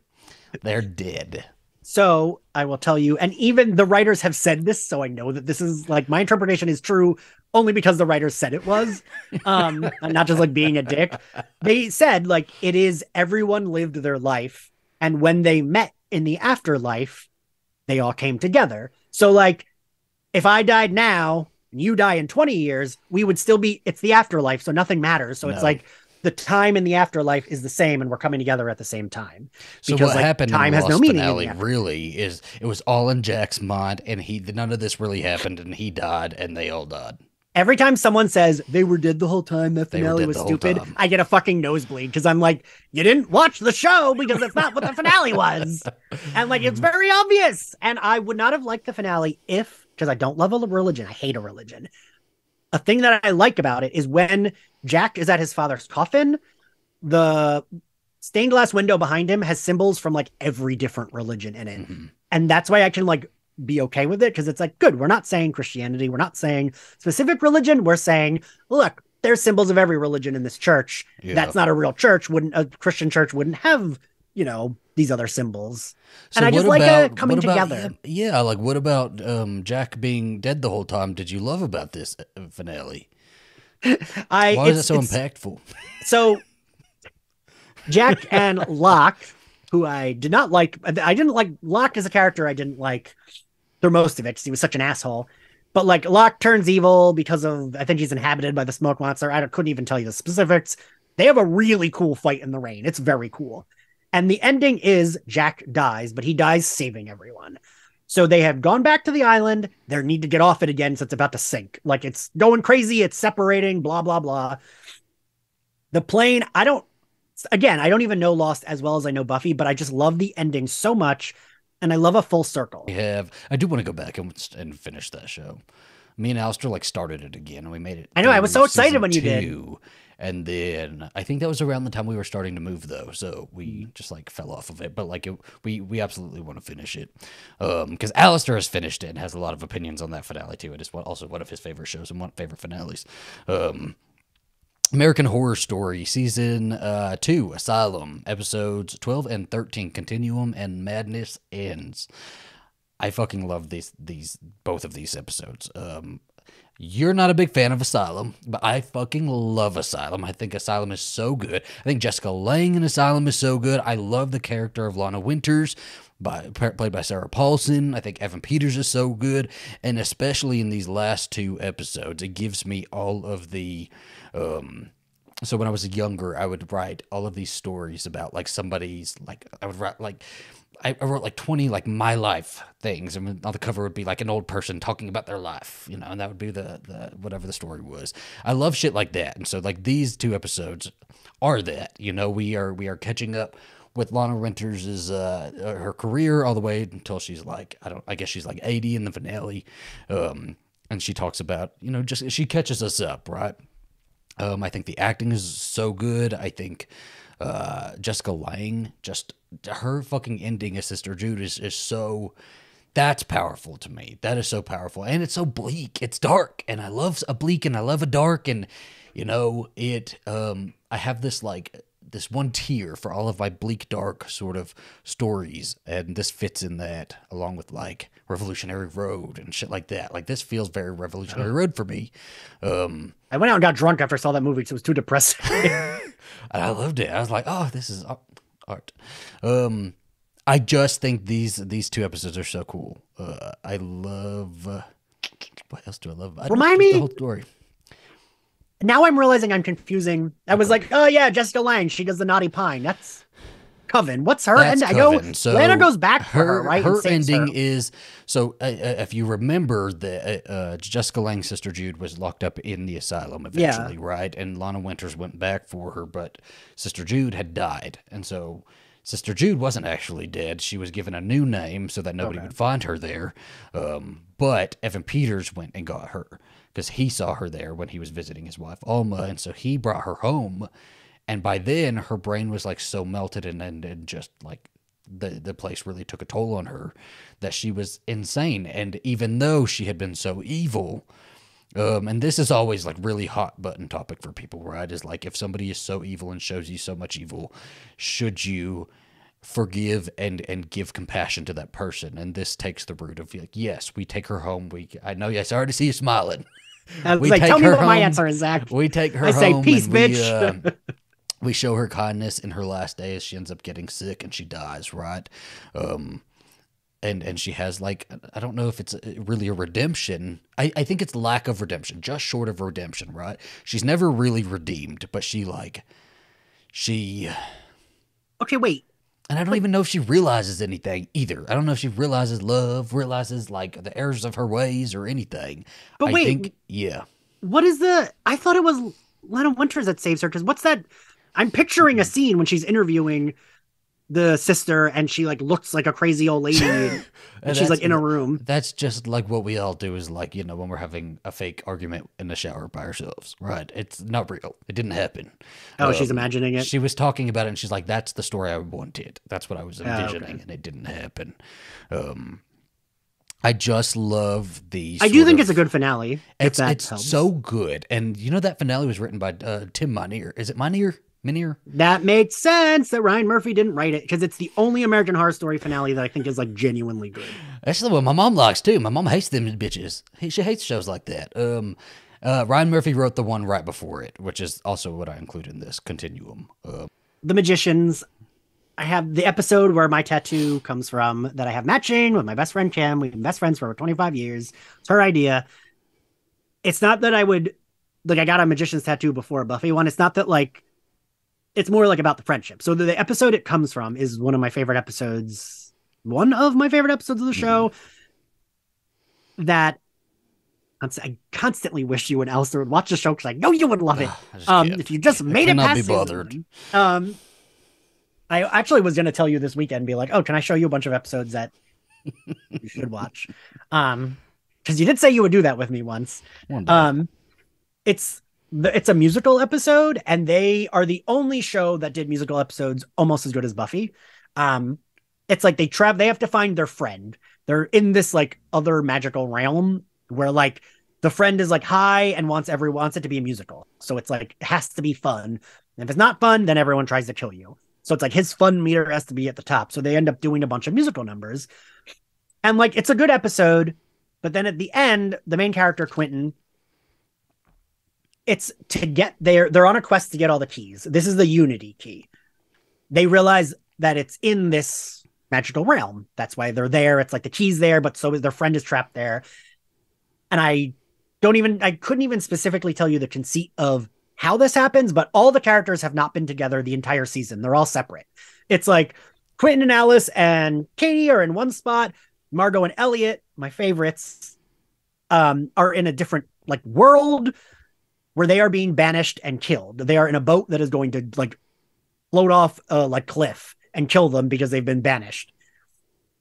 They're dead. So I will tell you, and even the writers have said this, so I know that this is like my interpretation is true only because the writers said it was, um, and not just like being a dick. They said like it is everyone lived their life, and when they met in the afterlife, they all came together. So like if I died now and you die in twenty years, we would still be, it's the afterlife. So nothing matters. So no. It's like the time in the afterlife is the same and we're coming together at the same time. So because, what like, happened time in has Lost no meaning finale really is it was all in Jack's mind and he, none of this really happened and he died and they all died. Every time someone says they were dead the whole time, that finale was stupid, I get a fucking nosebleed because I'm like, you didn't watch the show because that's not what the finale was. And like, it's very obvious. And I would not have liked the finale if, because I don't love a religion, I hate a religion. A thing that I like about it is when Jack is at his father's coffin, the stained glass window behind him has symbols from like every different religion in it. Mm-hmm. And that's why I can like, be okay with it because it's like good, we're not saying Christianity, we're not saying specific religion, we're saying look, there's symbols of every religion in this church. Yeah. That's not a real church. Wouldn't a Christian church wouldn't have, you know, these other symbols. So and I just about, like a coming about, together. Yeah, like what about um Jack being dead the whole time? Did you love about this finale? I why is it so impactful? So Jack and Locke, who I did not like, I didn't like Locke as a character. I didn't like through most of it because he was such an asshole. But like Locke turns evil because of, I think he's inhabited by the smoke monster. I don't, couldn't even tell you the specifics. They have a really cool fight in the rain. It's very cool. And the ending is Jack dies, but he dies saving everyone. So they have gone back to the island. They need to get off it again. So it's about to sink. Like it's going crazy. It's separating, blah, blah, blah. The plane, I don't, Again, I don't even know Lost as well as I know Buffy, but I just love the ending so much, and I love a full circle. We have, I do want to go back and, and finish that show. Me and Alistair, like, started it again, and we made it. I know, I was so excited when you two, did. And then, I think that was around the time we were starting to move, though, so we just, like, fell off of it. But, like, it, we, we absolutely want to finish it. Because um, Alistair has finished it and has a lot of opinions on that finale, too. It is one, also one of his favorite shows and one of his favorite finales. Um... American Horror Story, Season uh, two, Asylum, Episodes twelve and thirteen, Continuum and Madness Ends. I fucking love these, these both of these episodes. Um, you're not a big fan of Asylum, but I fucking love Asylum. I think Asylum is so good. I think Jessica Lange in Asylum is so good. I love the character of Lana Winters, by, played by Sarah Paulson. I think Evan Peters is so good. And especially in these last two episodes, it gives me all of the... Um, so when I was younger, I would write all of these stories about like somebody's like, I would write like, I, I wrote like twenty, like my life things. And on the cover would be like an old person talking about their life, you know, and that would be the, the, whatever the story was. I love shit like that. And so like these two episodes are that, you know, we are, we are catching up with Lana Winters's uh, her career all the way until she's like, I don't, I guess she's like eighty in the finale. Um, and she talks about, you know, just, she catches us up, right? Um, I think the acting is so good. I think uh, Jessica Lange, just her fucking ending as Sister Jude is, is so, that's powerful to me. That is so powerful. And it's so bleak. It's dark. And I love a bleak and I love a dark. And, you know, it, um, I have this like this one tier for all of my bleak, dark sort of stories, and this fits in that, along with like Revolutionary Road and shit like that. Like, this feels very Revolutionary oh. Road for me. Um, I went out and got drunk after I saw that movie because it was too depressing. And I loved it. I was like, oh, this is art. Um, I just think these these two episodes are so cool. Uh, I love. Uh, what else do I love? I Remind me the whole story. Now I'm realizing I'm confusing. I was like, oh yeah, Jessica Lange, she does the Naughty Pine. That's Coven. What's her ending? I go, so Lana goes back her, for her, right? Her ending her. is, so uh, uh, if you remember, the, uh, uh, Jessica Lange's sister Jude was locked up in the asylum eventually, yeah. right? And Lana Winters went back for her, but Sister Jude had died. And so Sister Jude wasn't actually dead. She was given a new name so that nobody okay. would find her there. Um, but Evan Peters went and got her, because he saw her there when he was visiting his wife, Alma, and so he brought her home. And by then, her brain was, like, so melted and, and, and just, like, the, the place really took a toll on her that she was insane. And even though she had been so evil, um, and this is always, like, really hot button topic for people, right? Is, like, if somebody is so evil and shows you so much evil, should you forgive and and give compassion to that person? And this takes the root of, like, yes, we take her home. We I know, yes, I already see you smiling. I was we like, take tell her me what home. my answer is, Zach. We take her I say, home peace, bitch. We, uh, we show her kindness in her last days. She ends up getting sick and she dies, right? Um, and and she has, like, I don't know if it's really a redemption. I, I think it's lack of redemption, just short of redemption, right? She's never really redeemed, but she, like, she... Okay, wait. And I don't even know if she realizes anything either. I don't know if she realizes love, realizes, like, the errors of her ways or anything. But I wait. Think, yeah. What is the... I thought it was Lana Winters that saves her, because what's that... I'm picturing a scene when she's interviewing the sister and she, like, looks like a crazy old lady and, and she's, like, in a room. That's just, like, what we all do is, like, you know, when we're having a fake argument in the shower by ourselves, right? It's not real. It didn't happen. Oh, um, she's imagining it? She was talking about it and she's like, that's the story I wanted. That's what I was envisioning, oh, okay. and it didn't happen. Um, I just love the... I do think of, it's a good finale. It's, it's so good. And you know that finale was written by uh, Tim Minear. Is it Minear? Minear. That makes sense that Ryan Murphy didn't write it, because it's the only American Horror Story finale that I think is, like, genuinely good. That's the one my mom likes too. My mom hates them bitches. She hates shows like that. Um, uh, Ryan Murphy wrote the one right before it, which is also what I include in this continuum. Uh, the Magicians. I have the episode where my tattoo comes from that I have matching with my best friend Kim. We've been best friends for over twenty-five years. It's her idea. It's not that I would, like, I got a Magician's tattoo before a Buffy one. It's not that, like, it's more like about the friendship. So the, the episode it comes from is one of my favorite episodes, one of my favorite episodes of the show mm. that I constantly wish you and Alistair would watch the show, because I know you would love it. Um, if you just made it, it past season. Um, I actually was going to tell you this weekend, be like, oh, can I show you a bunch of episodes that you should watch? Um, because you did say you would do that with me once. Um, it's, It's a musical episode, and they are the only show that did musical episodes almost as good as Buffy. Um, it's like they travel; they have to find their friend. They're in this, like, other magical realm where, like, the friend is, like, high and wants everyone wants it to be a musical. So it's like it has to be fun. And if it's not fun, then everyone tries to kill you. So it's like his fun meter has to be at the top. So they end up doing a bunch of musical numbers, and, like, it's a good episode. But then at the end, the main character Quentin. It's to get there. They're on a quest to get all the keys. This is the Unity key. They realize that it's in this magical realm. That's why they're there. It's like the key's there, but so is their friend is trapped there. And I don't even, I couldn't even specifically tell you the conceit of how this happens, but all the characters have not been together the entire season. They're all separate. It's like Quentin and Alice and Katie are in one spot. Margot and Elliot, my favorites, um, are in a different, like, world, where they are being banished and killed. They are in a boat that is going to, like, float off a, like, cliff and kill them because they've been banished.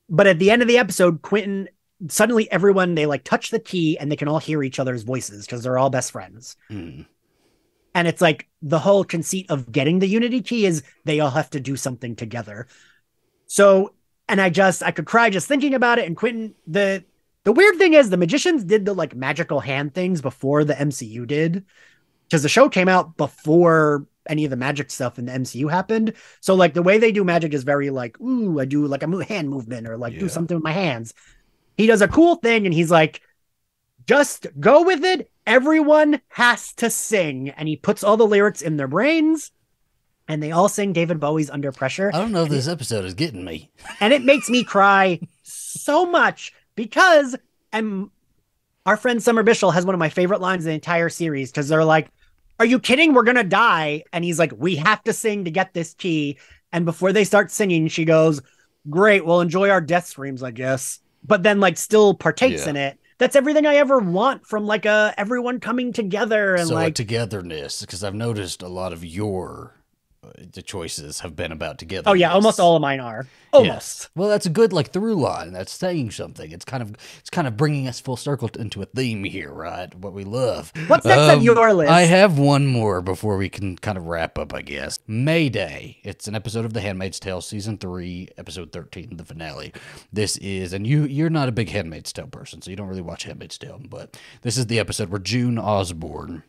But at the end of the episode, Quentin, suddenly everyone, they, like, touch the key and they can all hear each other's voices because they're all best friends. Mm. And it's like the whole conceit of getting the Unity key is they all have to do something together. So, and I just, I could cry just thinking about it. And Quentin, the... The weird thing is the Magicians did the, like, magical hand things before the M C U did, because the show came out before any of the magic stuff in the M C U happened. So like the way they do magic is very like, ooh, I do like a hand movement or like yeah. do something with my hands. He does a cool thing and he's like, just go with it. Everyone has to sing. And he puts all the lyrics in their brains and they all sing David Bowie's Under Pressure. I don't know if this it, episode is getting me. And it makes me cry so much because I'm, our friend Summer Bishel has one of my favorite lines in the entire series because they're like, are you kidding? We're going to die. And he's like, we have to sing to get this key. And before they start singing, she goes, great, we'll enjoy our death screams, I guess. But then like still partakes yeah. in it. That's everything I ever want from like a everyone coming together and so like a togetherness. Because I've noticed a lot of your uh, the choices have been about togetherness. Oh yeah, almost all of mine are almost. Yeah. Well, that's a good like through line. That's saying something. It's kind of it's kind of bringing us full circle into a theme here, right? What we love. What's next um, on your list? I have one more before we can kind of wrap up, I guess. May Day. It's an episode of The Handmaid's Tale, season three, episode thirteen, the finale. This is, and you you're not a big Handmaid's Tale person, so you don't really watch Handmaid's Tale, but this is the episode where June Osborne.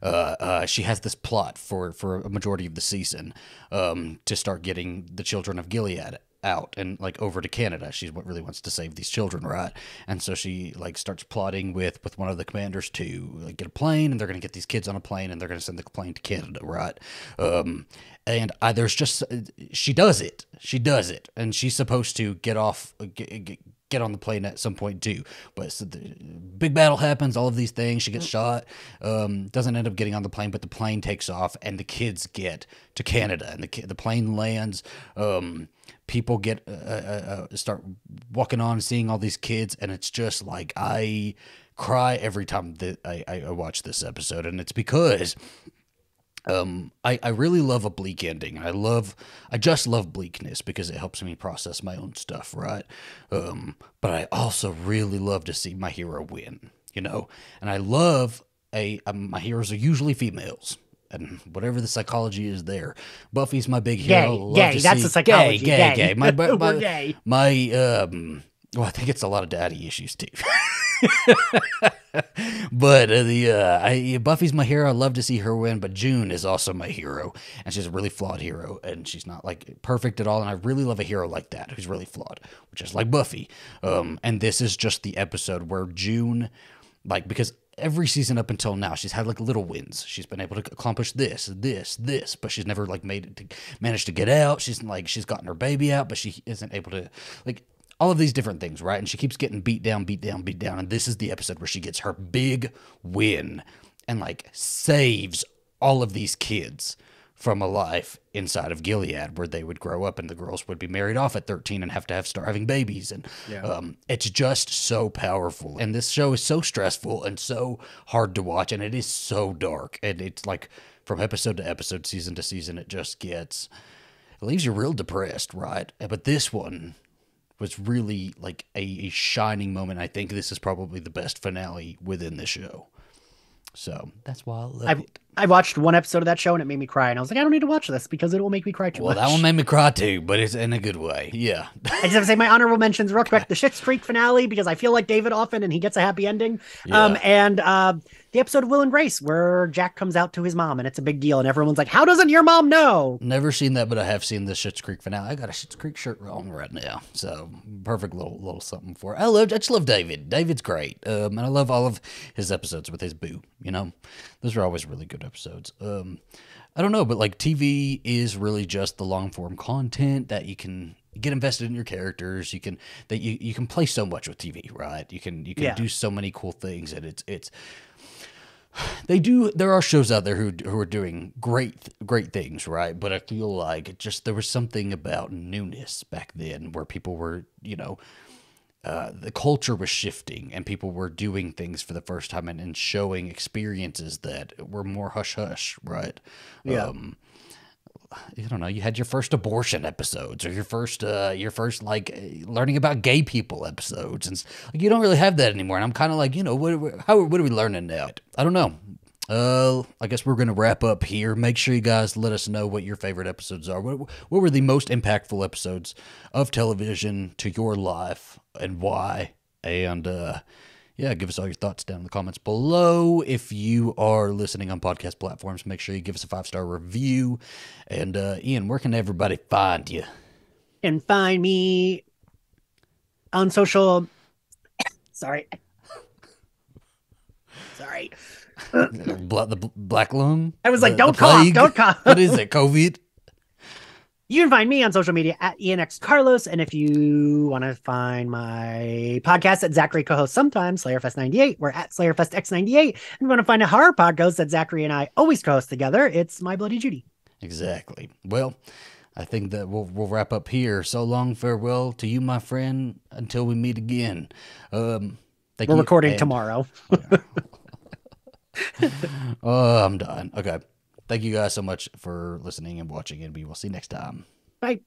Uh, uh, she has this plot for, for a majority of the season um, to start getting the children of Gilead out and like over to Canada. She's what really wants to save these children, right? And so she like starts plotting with with one of the commanders to like, get a plane, and they're gonna get these kids on a plane, and they're gonna send the plane to Canada, right? Um, and I, there's just she does it, she does it, and she's supposed to get off. Get, get, get on the plane at some point too, but so the big battle happens, all of these things, she gets shot, um, doesn't end up getting on the plane, but the plane takes off and the kids get to Canada and the the plane lands, um, people get, uh, uh, uh, start walking on seeing all these kids. And it's just like, I cry every time that I, I watch this episode. And it's because Um, I, I really love a bleak ending, and I love, I just love bleakness because it helps me process my own stuff, right? Um, but I also really love to see my hero win, you know? And I love, a, um, my heroes are usually females, and whatever the psychology is there. Buffy's my big hero. Gay, love gay, to that's see. The psychology. Gay, gay, gay. gay. My, my, my, gay. my, um, well, I think it's a lot of daddy issues, too. But uh, the uh, I, Buffy's my hero. I love to see her win, but June is also my hero, and she's a really flawed hero, and she's not like perfect at all. And I really love a hero like that who's really flawed, which is like Buffy. Um, and this is just the episode where June, like, because every season up until now, she's had like little wins. She's been able to accomplish this, this, this, but she's never like made it to managed to get out. She's like she's gotten her baby out, but she isn't able to like. All of these different things, right? And she keeps getting beat down, beat down, beat down. And this is the episode where she gets her big win and, like, saves all of these kids from a life inside of Gilead where they would grow up and the girls would be married off at thirteen and have to have start having babies. And yeah. um, it's just so powerful. And this show is so stressful and so hard to watch. And it is so dark. And it's, like, from episode to episode, season to season, it just gets... It leaves you real depressed, right? But this one... was really like a, a shining moment. I think this is probably the best finale within the show. So that's why I love I've, it. I watched one episode of that show and it made me cry. And I was like, I don't need to watch this because it will make me cry too well, much. Well, that one made me cry too, but it's in a good way. Yeah. I just have to say my honorable mentions real quick. The Schitt's Creek finale because I feel like David often and he gets a happy ending. Yeah. Um, and uh, the episode of Will and Grace where Jack comes out to his mom and it's a big deal. And everyone's like, how doesn't your mom know? Never seen that, but I have seen the Schitt's Creek finale. I got a Schitt's Creek shirt on right now. So perfect little little something for it. I, love, I just love David. David's great. Um, and I love all of his episodes with his boo. You know, those are always really good episodes. Um, I don't know, but like T V is really just the long form content that you can get invested in your characters. You can that you you can play so much with T V, right? You can you can yeah. do so many cool things, and it's it's. They do. There are shows out there who who are doing great great things, right? But I feel like it just there was something about newness back then where people were, you know. Uh, the culture was shifting and people were doing things for the first time and, and showing experiences that were more hush hush, right? Yeah. Um, I don't know. You had your first abortion episodes or your first, uh, your first like learning about gay people episodes, and like, you don't really have that anymore. And I'm kind of like, you know, what? Are we, how? What are we learning now? I don't know. Uh, I guess we're going to wrap up here. Make sure you guys let us know what your favorite episodes are. What, what were the most impactful episodes of television to your life and why? And, uh, yeah, give us all your thoughts down in the comments below. If you are listening on podcast platforms, make sure you give us a five-star review. And uh, Ian, where can everybody find you? And find me on social... Sorry. Sorry. The black lung? I was like, the, don't the cough, don't cough. What is it, COVID? You can find me on social media at Ian X Carlos. And if you want to find my podcast at Zachary co-hosts sometimes, Slayerfest ninety-eight, we're at Slayerfest X ninety-eight. And you want to find a horror podcast that Zachary and I always co-host together, it's My Bloody Judy. Exactly. Well, I think that we'll, we'll wrap up here. So long, farewell to you, my friend, until we meet again. Um, thank we're you recording and, tomorrow. Oh, I'm done. Okay. Thank you guys so much for listening and watching, and we will see you next time. Bye.